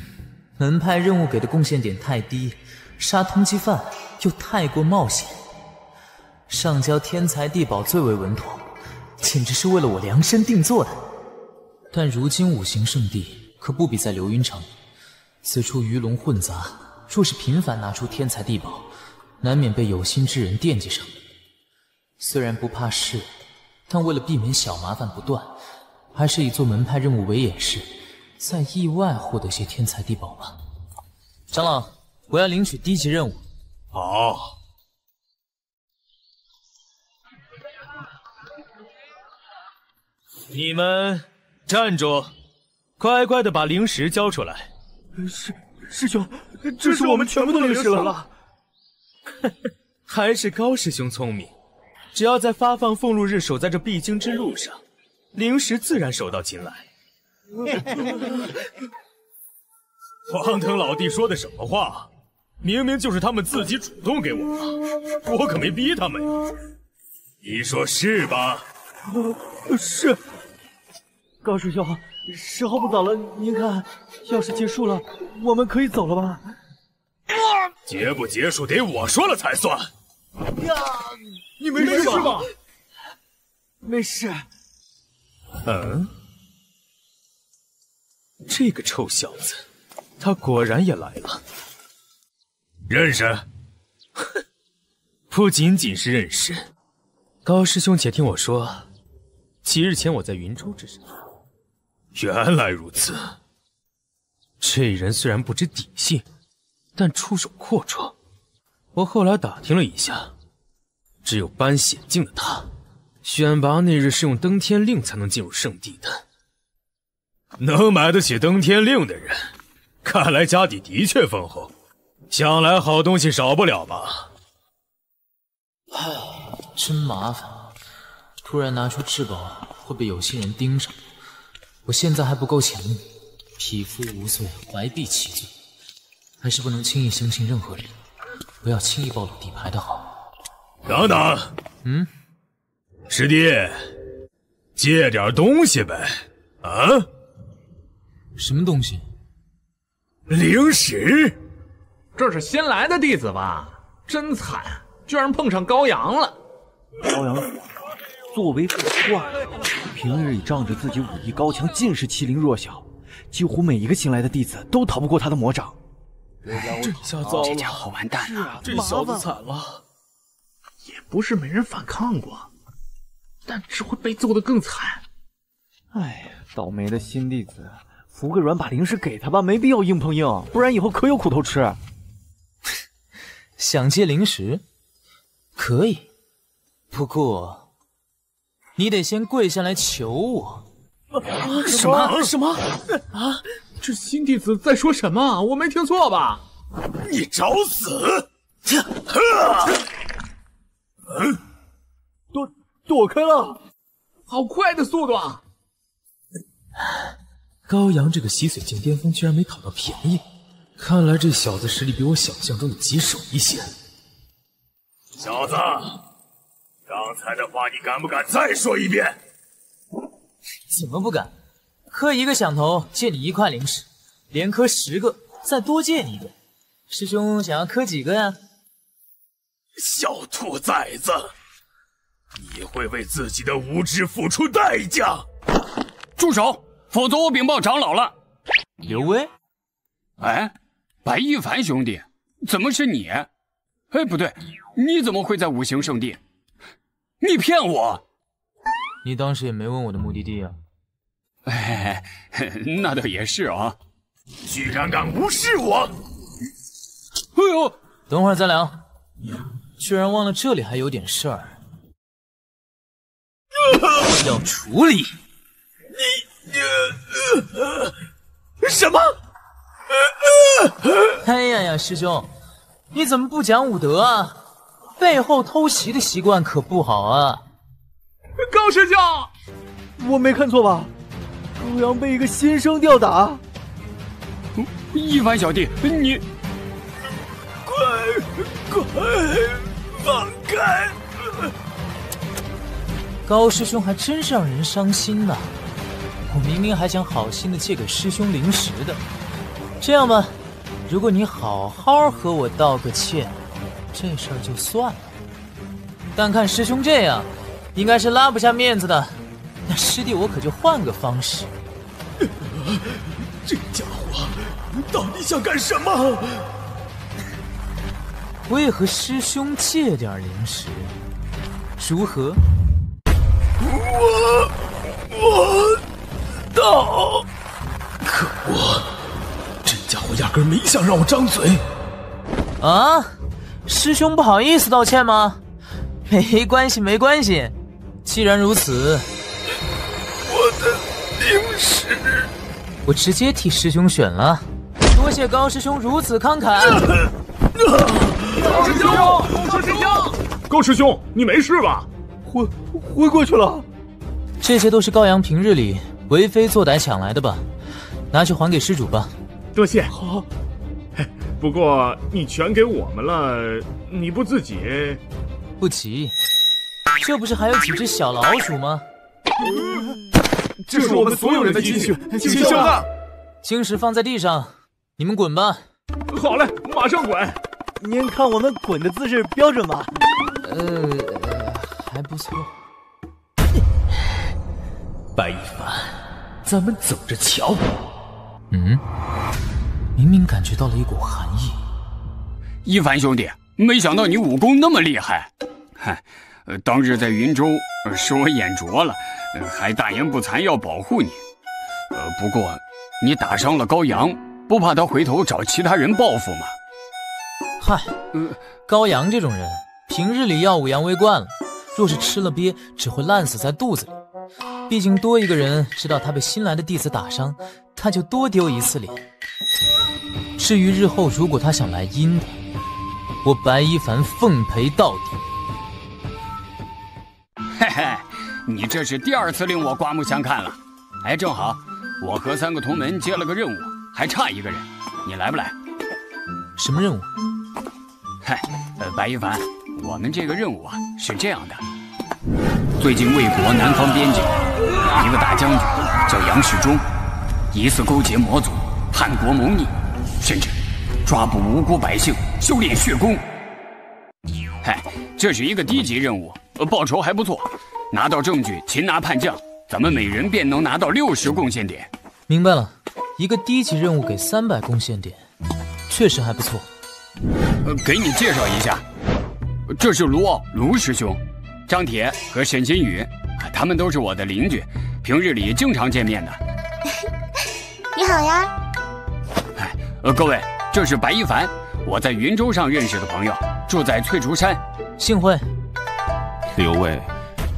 门派任务给的贡献点太低，杀通缉犯又太过冒险，上交天才地宝最为稳妥，简直是为了我量身定做的。但如今五行圣地可不比在流云城，此处鱼龙混杂，若是频繁拿出天才地宝，难免被有心之人惦记上。虽然不怕事， 但为了避免小麻烦不断，还是以做门派任务为掩饰，在意外获得些天才地宝吧。长老，我要领取低级任务。好。你们站住，乖乖的把零食交出来。师师兄，这是我们全部的零食了。还是高师兄聪明。 只要在发放俸禄日守在这必经之路上，零食自然手到擒来。黄腾老弟说的什么话？明明就是他们自己主动给我的，我可没逼他们呀。你说是吧？呃、是。高师兄，时候不早了，您看，要是结束了，我们可以走了吧？结不结束得我说了才算。呀，你没事吧？没事。嗯，这个臭小子，他果然也来了。认识？哼，不仅仅是认识。高师兄，且听我说，几日前我在云州之上。 原来如此，这人虽然不知底细，但出手阔绰。我后来打听了一下，只有搬险境的他，选拔那日是用登天令才能进入圣地的。能买得起登天令的人，看来家底的确丰厚，想来好东西少不了吧？唉，真麻烦，突然拿出至宝会被有心人盯上。 我现在还不够强硬，匹夫无罪，怀璧其罪，还是不能轻易相信任何人，不要轻易暴露底牌的好。等等，嗯，师弟，借点东西呗？啊？什么东西？零食。这是新来的弟子吧？真惨，居然碰上高阳了。高阳，作为个怪。 平日里仗着自己武艺高强，尽是欺凌弱小，几乎每一个新来的弟子都逃不过他的魔掌。这下糟了，这家伙完蛋了，这小子惨了。也不是没人反抗过，但只会被揍得更惨。哎，倒霉的新弟子，服个软，把零食给他吧，没必要硬碰硬，不然以后可有苦头吃。想借零食，可以，不过。 你得先跪下来求我！啊，什么什么啊？这新弟子在说什么？我没听错吧？你找死！嗯，躲躲开了，好快的速度啊！高阳这个洗髓境巅峰居然没讨到便宜，看来这小子实力比我想象中的棘手一些。小子。 刚才的话，你敢不敢再说一遍？怎么不敢？磕一个响头，借你一块零食，连磕十个，再多借你一点。师兄想要磕几个呀？小兔崽子，你会为自己的无知付出代价！住手，否则我禀报长老了。刘威，哎，白一凡兄弟，怎么是你？哎，不对，你怎么会在五行圣地？ 你骗我！你当时也没问我的目的地啊！哎，那倒也是啊！居然敢无视我！哎呦，等会儿再聊。居然忘了这里还有点事儿、呃、要处理。你……呃呃、什么？呃呃、哎呀呀，师兄，你怎么不讲武德啊？ 背后偷袭的习惯可不好啊！高师兄，我没看错吧？高阳被一个新生吊打。一凡小弟，你快快放开！高师兄还真是让人伤心呐！我明明还想好心的借给师兄零食的。这样吧，如果你好好和我道个歉。 这事儿就算了，但看师兄这样，应该是拉不下面子的。那师弟，我可就换个方式。这家伙到底想干什么？为何师兄借点零食？如何？我我到。可恶！这家伙压根没想让我张嘴。啊！ 师兄不好意思道歉吗？没关系，没关系。既然如此，我的零食，我直接替师兄选了。多谢高师兄如此慷慨。高师兄，高师兄，高师兄，你没事吧？昏昏过去了。这些都是高阳平日里为非作歹抢来的吧？拿去还给施主吧。多谢。好。 不过你全给我们了，你不自己？不急，这不是还有几只小老鼠吗？嗯、这是我们所有人的积蓄，请相当。晶石放在地上，你们滚吧。好嘞，马上滚。您看我们滚的姿势标准吧？呃，还不错。白一凡，咱们走着瞧。嗯，明明感觉到了一股寒意。一凡兄弟，没想到你武功那么厉害。嗨，呃，当日在云州，呃，是我眼拙了，呃，还大言不惭要保护你。呃，不过你打伤了高阳，不怕他回头找其他人报复吗？ 嗨，高阳这种人，平日里耀武扬威惯了，若是吃了鳖，只会烂死在肚子里。毕竟多一个人知道他被新来的弟子打伤，他就多丢一次脸。至于日后如果他想来阴他，我白一凡奉陪到底。嘿嘿，你这是第二次令我刮目相看了。哎，正好我和三个同门接了个任务，还差一个人，你来不来？什么任务？ 嗨，呃，白一凡，我们这个任务啊是这样的：最近魏国南方边境有一个大将军叫杨世忠，疑似勾结魔族、叛国谋逆，甚至抓捕无辜百姓修炼血功。嗨，这是一个低级任务，报酬还不错，拿到证据，擒拿叛将，咱们每人便能拿到六十贡献点。明白了，一个低级任务给三百贡献点，确实还不错。 呃，给你介绍一下，这是卢傲、卢师兄、张铁和沈新宇，他们都是我的邻居，平日里经常见面的。你好呀！哎，呃，各位，这是白一凡，我在云州上认识的朋友，住在翠竹山。幸会。刘卫，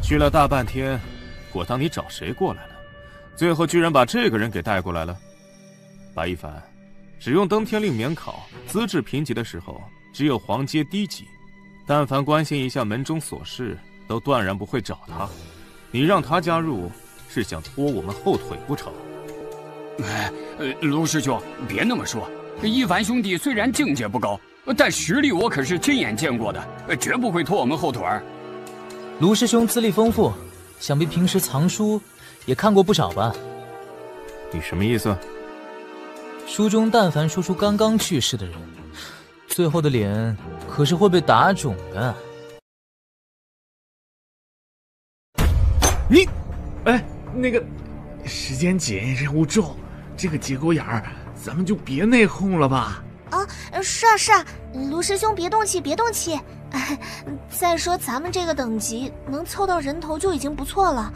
去了大半天，我当你找谁过来了，最后居然把这个人给带过来了。白一凡。 只用登天令免考，资质评级的时候只有黄阶低级，但凡关心一下门中琐事，都断然不会找他。你让他加入，是想拖我们后腿不成？哎，呃，卢师兄，别那么说。一凡兄弟虽然境界不高，但实力我可是亲眼见过的，绝不会拖我们后腿。卢师兄资历丰富，想必平时藏书也看过不少吧？你什么意思？ 书中但凡说出刚刚去世的人，最后的脸可是会被打肿的。你，哎，那个，时间紧，任务重，这个节骨眼儿，咱们就别内讧了吧？啊，是啊是啊，卢师兄别动气，别动气。哎，再说咱们这个等级能凑到人头就已经不错了，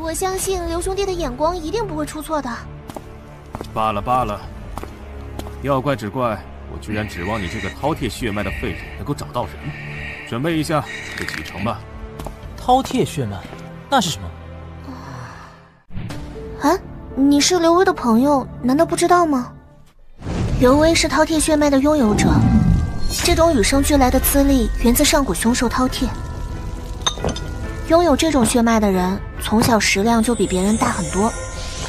我相信刘兄弟的眼光一定不会出错的。罢了罢了。 要怪只怪我居然指望你这个饕餮血脉的废人能够找到人，准备一下这启程吧。饕餮血脉，那是什么？啊，你是刘威的朋友，难道不知道吗？刘威是饕餮血脉的拥有者，这种与生俱来的资历源自上古凶兽饕餮。拥有这种血脉的人，从小食量就比别人大很多，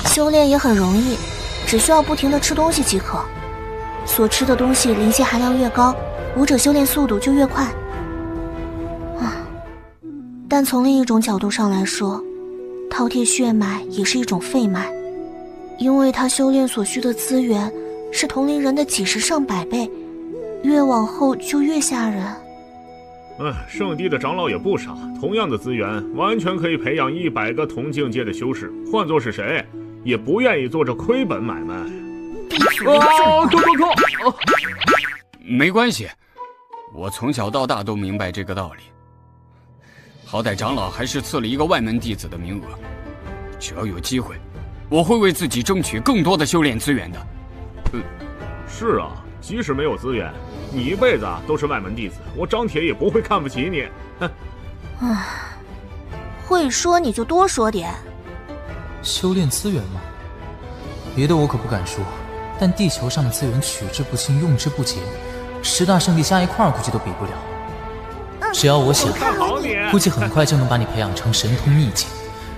修炼也很容易，只需要不停地吃东西即可。 所吃的东西磷气含量越高，武者修炼速度就越快。啊，但从另一种角度上来说，饕餮血脉也是一种废脉，因为它修炼所需的资源是同龄人的几十上百倍，越往后就越吓人。嗯，圣地的长老也不傻，同样的资源完全可以培养一百个同境界的修士，换作是谁，也不愿意做这亏本买卖。 哦，够够够！哦，没关系，我从小到大都明白这个道理。好歹长老还是赐了一个外门弟子的名额，只要有机会，我会为自己争取更多的修炼资源的。嗯，是啊，即使没有资源，你一辈子啊都是外门弟子，我张铁也不会看不起你。哼，啊，会说你就多说点。修炼资源吗？别的我可不敢说。 但地球上的资源取之不尽，用之不竭，十大圣地加一块儿估计都比不了。只要我想，估计很快就能把你培养成神通秘境，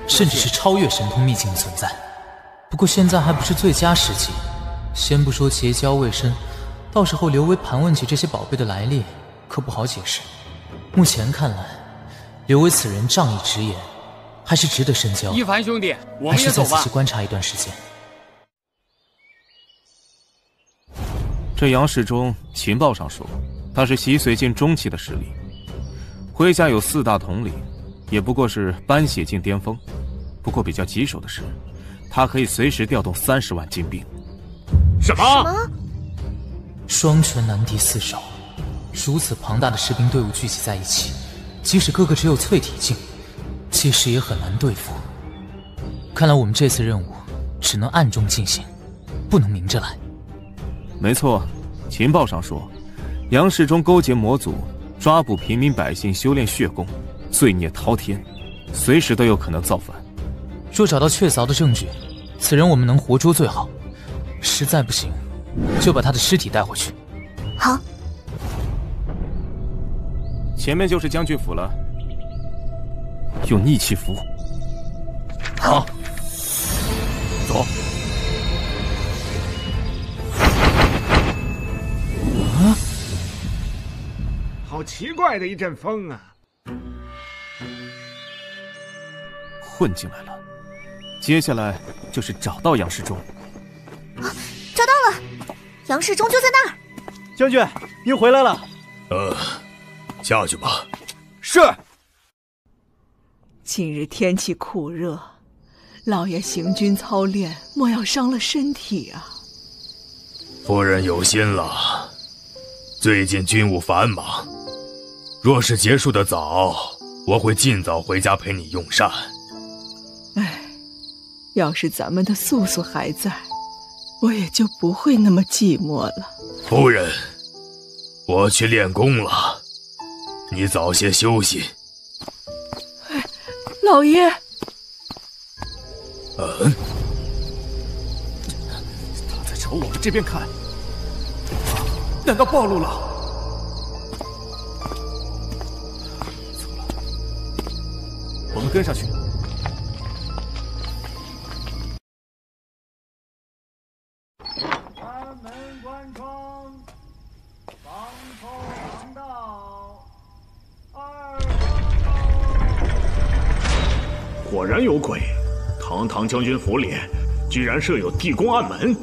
甚至是超越神通秘境的存在。不过现在还不是最佳时机，先不说结交未深，到时候刘威盘问起这些宝贝的来历，可不好解释。目前看来，刘威此人仗义直言，还是值得深交。一凡兄弟，我们也走吧。还是再仔细观察一段时间。 这杨世忠情报上说，他是习绥靖中期的实力，麾下有四大统领，也不过是班血境巅峰。不过比较棘手的是，他可以随时调动三十万精兵。什么？什么？双拳难敌四手，如此庞大的士兵队伍聚集在一起，即使个个只有淬体境，其实也很难对付。看来我们这次任务只能暗中进行，不能明着来。没错，情报上说。 杨世忠勾结魔族，抓捕平民百姓修炼血功，罪孽滔天，随时都有可能造反。若找到确凿的证据，此人我们能活捉最好。实在不行，就把他的尸体带回去。好。前面就是将军府了，用逆气符。好，走。 好奇怪的一阵风啊！混进来了，接下来就是找到杨世忠。啊，找到了，杨世忠就在那儿。将军，您回来了。呃，下去吧。是。近日天气酷热，老爷行军操练，莫要伤了身体啊。夫人有心了，最近军务繁忙。 若是结束得早，我会尽早回家陪你用膳。哎，要是咱们的素素还在，我也就不会那么寂寞了。夫人，我去练功了，你早些休息。哎，老爷。嗯，他在朝我们这边看，难道暴露了？ 我们跟上去。关门关窗，防偷防盗。二防盗。果然有鬼！堂堂将军府里，居然设有地宫暗门。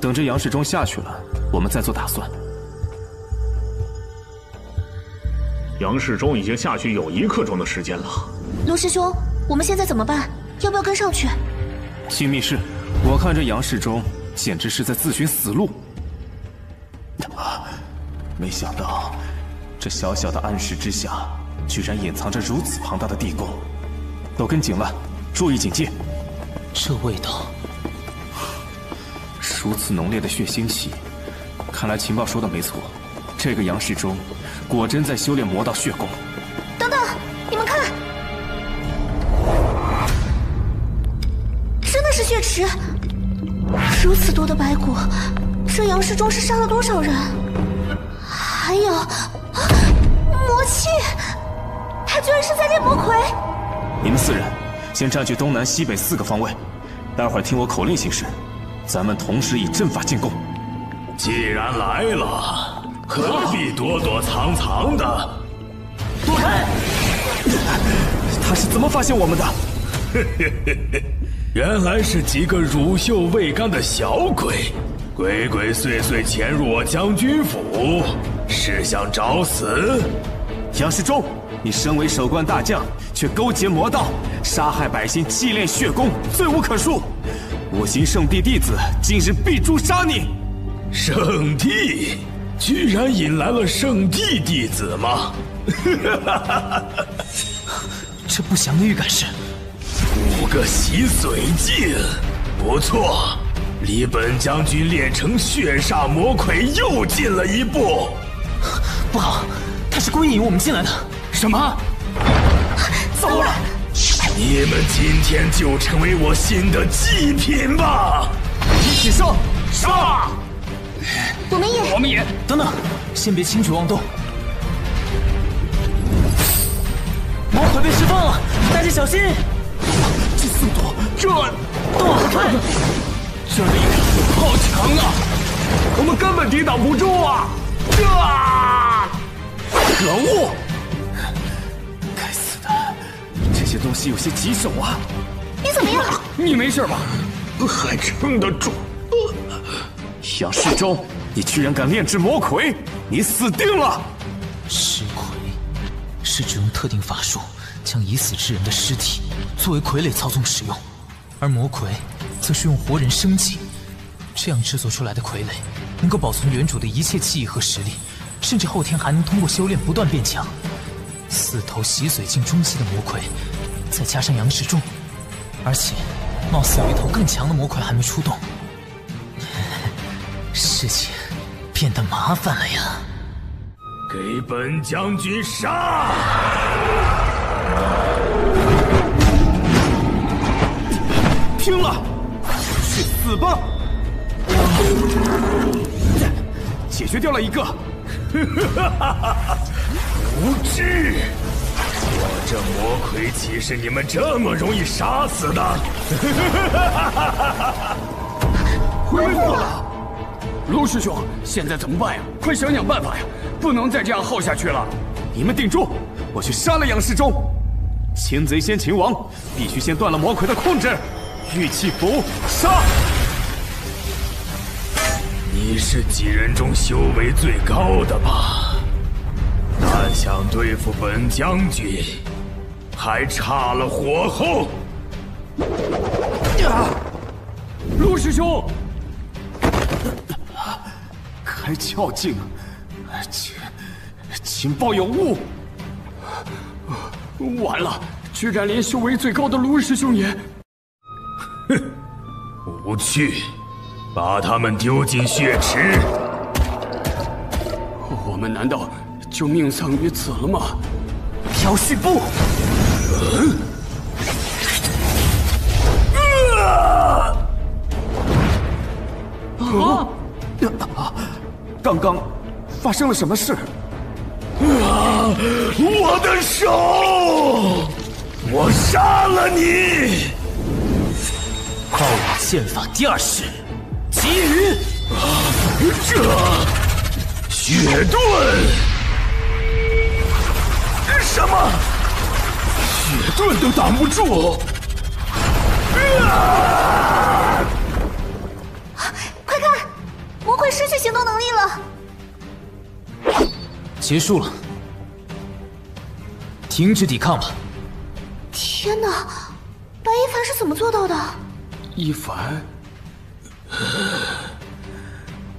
等着杨世忠下去了，我们再做打算。杨世忠已经下去有一刻钟的时间了。 卢师兄，我们现在怎么办？要不要跟上去？请密室，我看这杨世忠简直是在自寻死路。啊！没想到，这小小的暗室之下，居然隐藏着如此庞大的地宫。都跟紧了，注意警戒。这味道，如此浓烈的血腥气，看来情报说的没错，这个杨世忠果真在修炼魔道血功。 血池，如此多的白骨，这杨世忠是杀了多少人？还有、啊、魔气，他居然是在练魔魁！你们四人先占据东南西北四个方位，待会儿听我口令行事，咱们同时以阵法进攻。既然来了，何必躲躲藏藏的？躲开！他是怎么发现我们的？嘿嘿嘿嘿。 原来是几个乳臭未干的小鬼，鬼鬼祟祟潜入我将军府，是想找死？杨世忠，你身为守关大将，却勾结魔道，杀害百姓，祭炼血功，罪无可恕。我行圣地弟子今日必诛杀你！圣地，居然引来了圣地弟子吗？这不祥的预感是。 五个洗髓境，不错，离本将军练成血煞魔魁又近了一步。不好，他是故意引我们进来的。什么？糟了！你们今天就成为我新的祭品吧！一起上！杀！我们也，我们也。等等，先别轻举妄动。魔魁被释放了，大家小心！ 这速度，这躲开！这力量好强啊，我们根本抵挡不住啊！这可恶！该死的，这些东西有些棘手啊！你怎么样？你没事吧？还撑得住？阳市中，你居然敢炼制魔魁，你死定了！尸魁是指用特定法术将已死之人的尸体作为傀儡操纵使用，而魔魁则是用活人生祭。这样制作出来的傀儡，能够保存原主的一切记忆和实力，甚至后天还能通过修炼不断变强。四头洗髓境中期的魔魁，再加上阳世中，而且貌似有一头更强的魔魁还没出动。 事情变得麻烦了呀！给本将军杀！听了，去死吧！解决掉了一个，无知！我这魔魁岂是你们这么容易杀死的？恢复了。 卢师兄，现在怎么办呀？快想想办法呀！不能再这样耗下去了。你们定住，我去杀了杨世忠。擒贼先擒王，必须先断了魔魁的控制。玉气符，杀！你是几人中修为最高的吧？但想对付本将军，还差了火候。啊！卢师兄。 还较劲，请情报有误。完了，居然连修为最高的卢师兄也……哼，无趣，把他们丢进血池。我们难道就命丧于此了吗？朴旭不。嗯 啊！啊！刚刚发生了什么事？啊！我的手！我杀了你！暴武剑法第二式，极云。啊！这血遁！什么？血遁都挡不住！啊！ 魔魁失去行动能力了，结束了，停止抵抗吧！天哪，白一凡是怎么做到的？一凡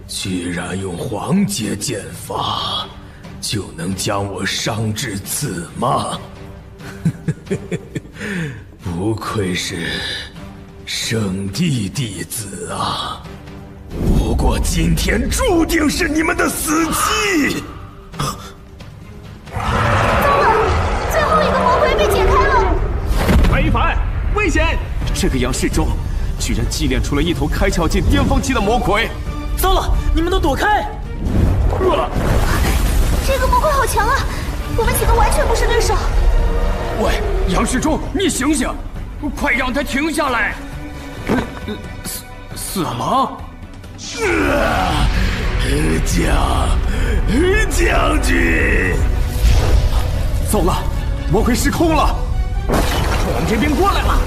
居然用黄阶剑法就能将我伤至此吗？不愧是圣地弟子啊！ 不过今天注定是你们的死期！糟了，最后一个魔魁被解开了。白一凡，危险！这个杨世忠居然祭炼出了一头开窍境巅峰期的魔魁。糟了，你们都躲开！啊、这个魔魁好强啊，我们几个完全不是对手。喂，杨世忠，你醒醒，快让他停下来！嗯嗯、死死了？ 是啊，将将军，糟了，魔魁失控了，我们这边过来了。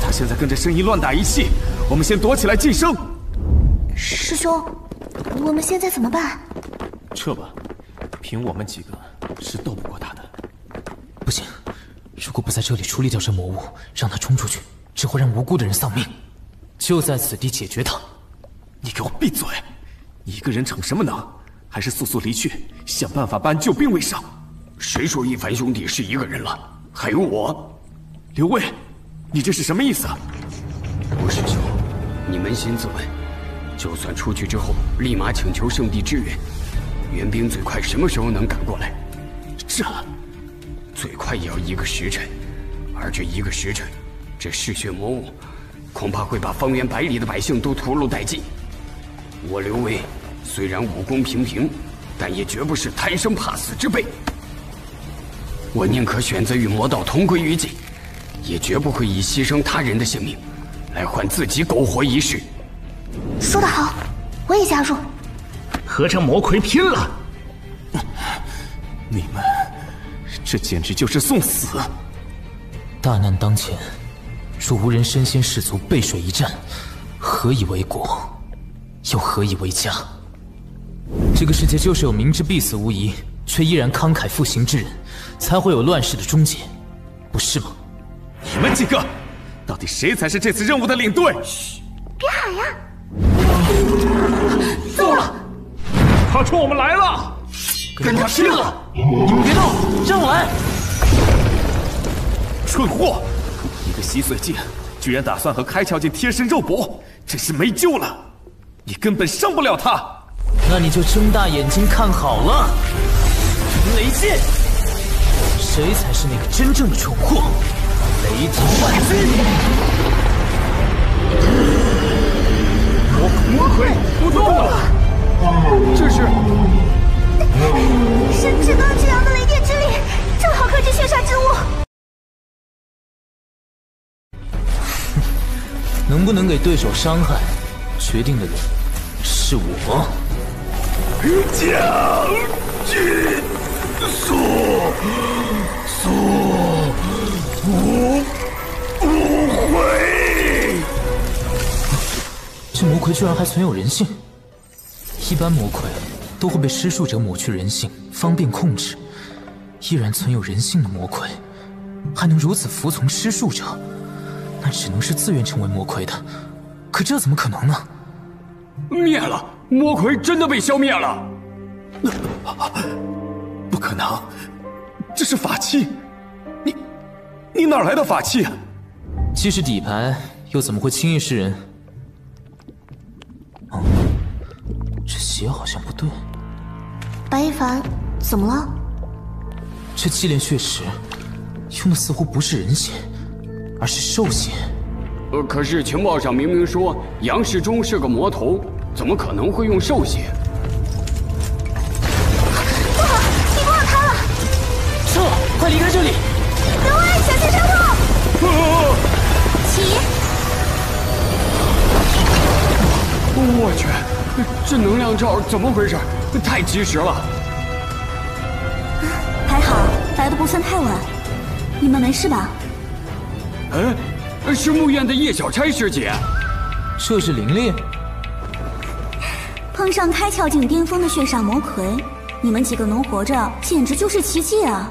他现在跟着声音乱打一气，我们先躲起来噤声。师兄，我们现在怎么办？撤吧，凭我们几个是斗不过他的。不行，如果不在这里处理掉这魔物，让他冲出去，只会让无辜的人丧命。 就在此地解决他！你给我闭嘴！你一个人逞什么能？还是速速离去，想办法搬救兵卫上。谁说一凡兄弟是一个人了？还有我，刘卫，你这是什么意思？吴师兄，你扪心自问，就算出去之后立马请求圣地支援，援兵最快什么时候能赶过来？这最快也要一个时辰，而这一个时辰，这嗜血魔物。 恐怕会把方圆百里的百姓都屠戮殆尽。我刘威虽然武功平平，但也绝不是贪生怕死之辈。我宁可选择与魔道同归于尽，也绝不会以牺牲他人的性命来换自己苟活一世。说得好，我也加入。和这魔魁拼了！你们这简直就是送死！大难当前。 若无人身先士卒，背水一战，何以为国？又何以为家？这个世界就是有明知必死无疑，却依然慷慨赴刑之人，才会有乱世的终结，不是吗？你们几个，到底谁才是这次任务的领队？嘘，别喊呀！糟了，他冲我们来了！跟他拼了！你们别动，让我来！蠢货，你的洗髓镜居然打算和开窍镜贴身肉搏，真是没救了！你根本伤不了他。那你就睁大眼睛看好了，雷剑，谁才是那个真正的蠢货？雷霆万钧，魔魔魁不动了，这是是至高之阳的雷电之力，正好克制血煞之物。 能不能给对手伤害，决定的人是我。将军所所无无悔。这魔魁居然还存有人性。一般魔魁都会被施术者抹去人性，方便控制。依然存有人性的魔魁，还能如此服从施术者。 那只能是自愿成为魔魁的，可这怎么可能呢？灭了，魔魁真的被消灭了！不可能，这是法器，你你哪来的法器啊？既是底牌，又怎么会轻易示人？哦、嗯，这血好像不对。白一凡，怎么了？这祭炼血石用的似乎不是人血。 而是兽血，呃，可是情报上明明说杨世忠是个魔头，怎么可能会用兽血？不好，你不要开了！撤，快离开这里！门外小心伤口！啊、起！我去，这能量罩怎么回事？太及时了！还好来的不算太晚，你们没事吧？ 哎，是墓院的叶小钗师姐，这是灵力。碰上开窍境巅峰的血煞魔魁，你们几个能活着简直就是奇迹啊！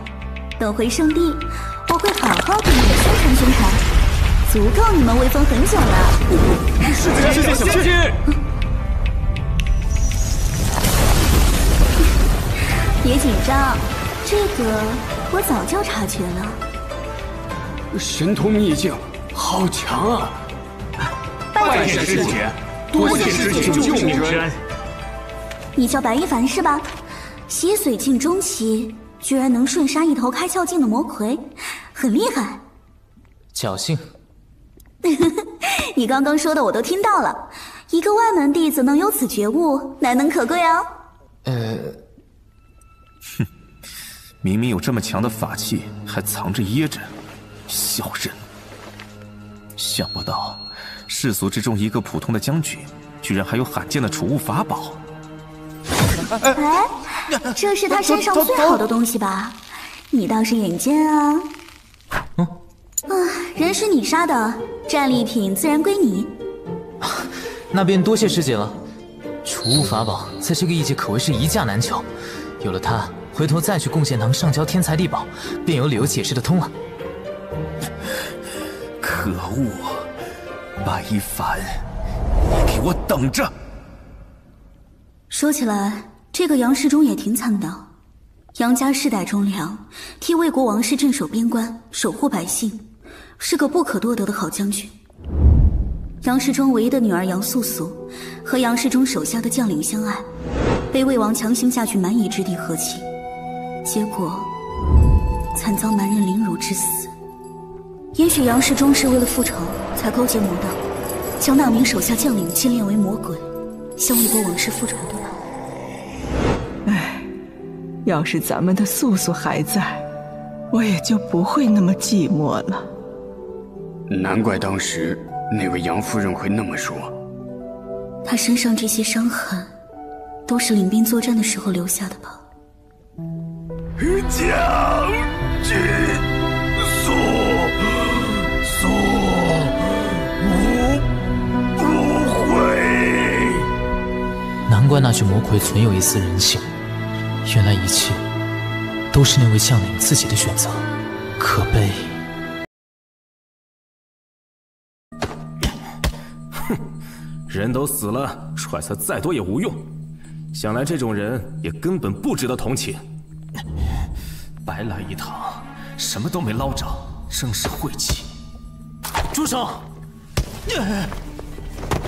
等回圣地，我会好好给你们宣传宣传，足够你们威风很久了。师姐，师姐，小心！别紧张，这个我早就察觉了。 神通秘境，好强啊！拜见师姐，多谢师姐救命之恩。你叫白一凡是吧？洗髓境中期，居然能瞬杀一头开窍境的魔魁，很厉害。侥幸。你刚刚说的我都听到了，一个外门弟子能有此觉悟，难能可贵哦。呃，哼，明明有这么强的法器，还藏着掖着。 小人，想不到世俗之中一个普通的将军，居然还有罕见的储物法宝。哎，这是他身上最好的东西吧？你倒是眼尖啊！嗯、啊，人是你杀的，战利品自然归你。那便多谢师姐了。储物法宝在这个异界可谓是一价难求，有了它，回头再去贡献堂上交天才地宝，便有理由解释得通了。 可恶，白一凡，你给我等着！说起来，这个杨世忠也挺惨的。杨家世代忠良，替魏国王室镇守边关，守护百姓，是个不可多得的好将军。杨世忠唯一的女儿杨素素，和杨世忠手下的将领相爱，被魏王强行嫁去蛮夷之地和亲，结果惨遭男人凌辱致死。 也许杨世忠是为了复仇才勾结魔道，将那名手下将领祭炼为魔鬼，向魏国王室复仇的吧？哎，要是咱们的素素还在，我也就不会那么寂寞了。难怪当时那位杨夫人会那么说。她身上这些伤痕，都是领兵作战的时候留下的吧？将军。 所无不悔。怪那具魔魁存有一丝人性，原来一切都是那位将领自己的选择，可悲。哼，人都死了，揣测再多也无用。想来这种人也根本不值得同情。白来一趟，什么都没捞着，真是晦气。住手！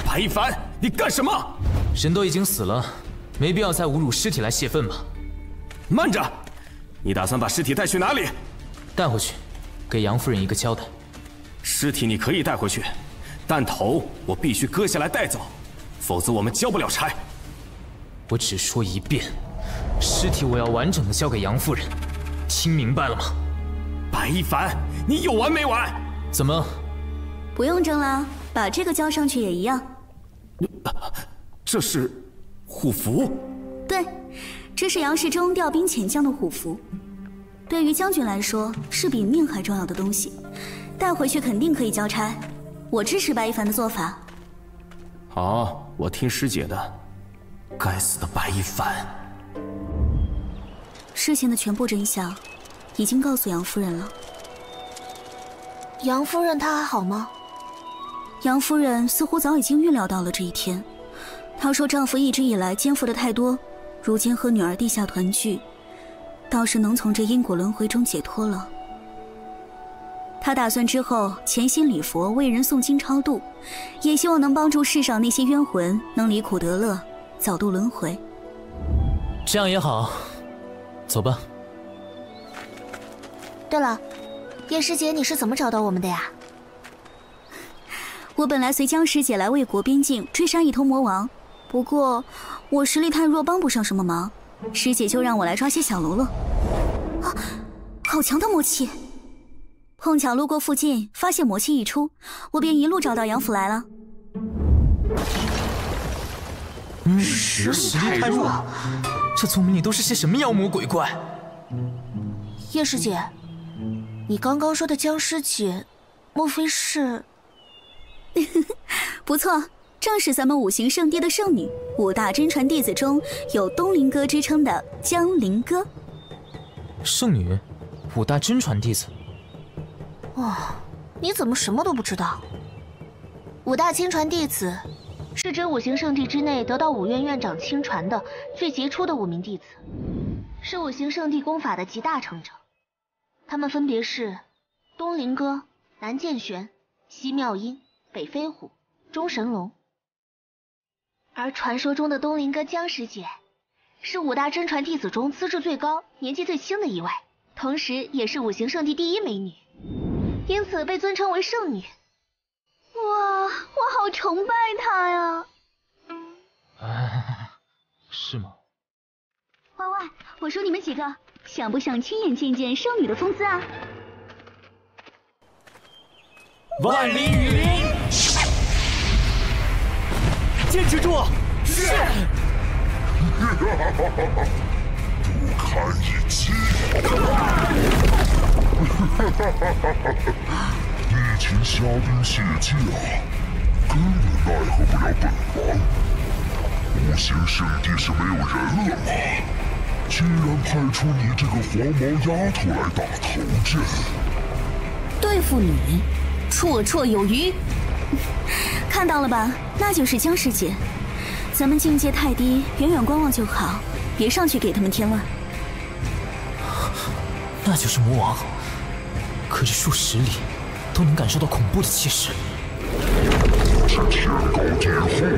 白一凡，你干什么？ 人都已经死了，没必要再侮辱尸体来泄愤吧。慢着，你打算把尸体带去哪里？带回去，给杨夫人一个交代。尸体你可以带回去，但头我必须割下来带走，否则我们交不了差。我只说一遍，尸体我要完整的交给杨夫人，听明白了吗？白一凡，你有完没完？怎么？不用争了，把这个交上去也一样。啊 这是虎符，对，这是杨世忠调兵遣将的虎符。对于将军来说，是比命还重要的东西，带回去肯定可以交差。我支持白一凡的做法。好，我听师姐的。该死的白一凡！事情的全部真相已经告诉杨夫人了。杨夫人她还好吗？杨夫人似乎早已经预料到了这一天。 她说：“丈夫一直以来肩负的太多，如今和女儿地下团聚，倒是能从这因果轮回中解脱了。”她打算之后潜心礼佛，为人诵经超度，也希望能帮助世上那些冤魂能离苦得乐，早度轮回。这样也好，走吧。对了，叶师姐，你是怎么找到我们的呀？ 我本来随江师姐来魏国边境追杀一头魔王，不过我实力太弱，帮不上什么忙，师姐就让我来抓些小喽啰。啊，好强的魔气！碰巧路过附近，发现魔气一出，我便一路找到杨府来了。嗯，实力太弱，这宗门里都是些什么妖魔鬼怪？叶师姐，你刚刚说的江师姐，莫非是？ 不错，正是咱们五行圣地的圣女，五大真传弟子中有东陵哥之称的江陵哥。圣女，五大真传弟子。哇，你怎么什么都不知道？五大亲传弟子，是指五行圣地之内得到五院院长亲传的最杰出的五名弟子，是五行圣地功法的集大成者。他们分别是东陵哥、南剑玄、西妙音。 北飞虎、中神龙，而传说中的东陵哥江师姐，是五大真传弟子中资质最高、年纪最轻的一位，同时也是五行圣地第一美女，因此被尊称为圣女。哇，我好崇拜她呀！啊，是吗？喂喂，我说你们几个，想不想亲眼见见圣女的风姿啊？万里雨林。 坚持住！是。不堪一击！一群虾兵蟹将，根本奈何不了本王。五行圣地是没有人了吗？居然派出你这个黄毛丫头来打头阵，对付你，绰绰有余。 看到了吧，那就是江师姐。咱们境界太低，远远观望就好，别上去给他们添乱。那就是魔王，隔着数十里都能感受到恐怖的气势。这天高地厚，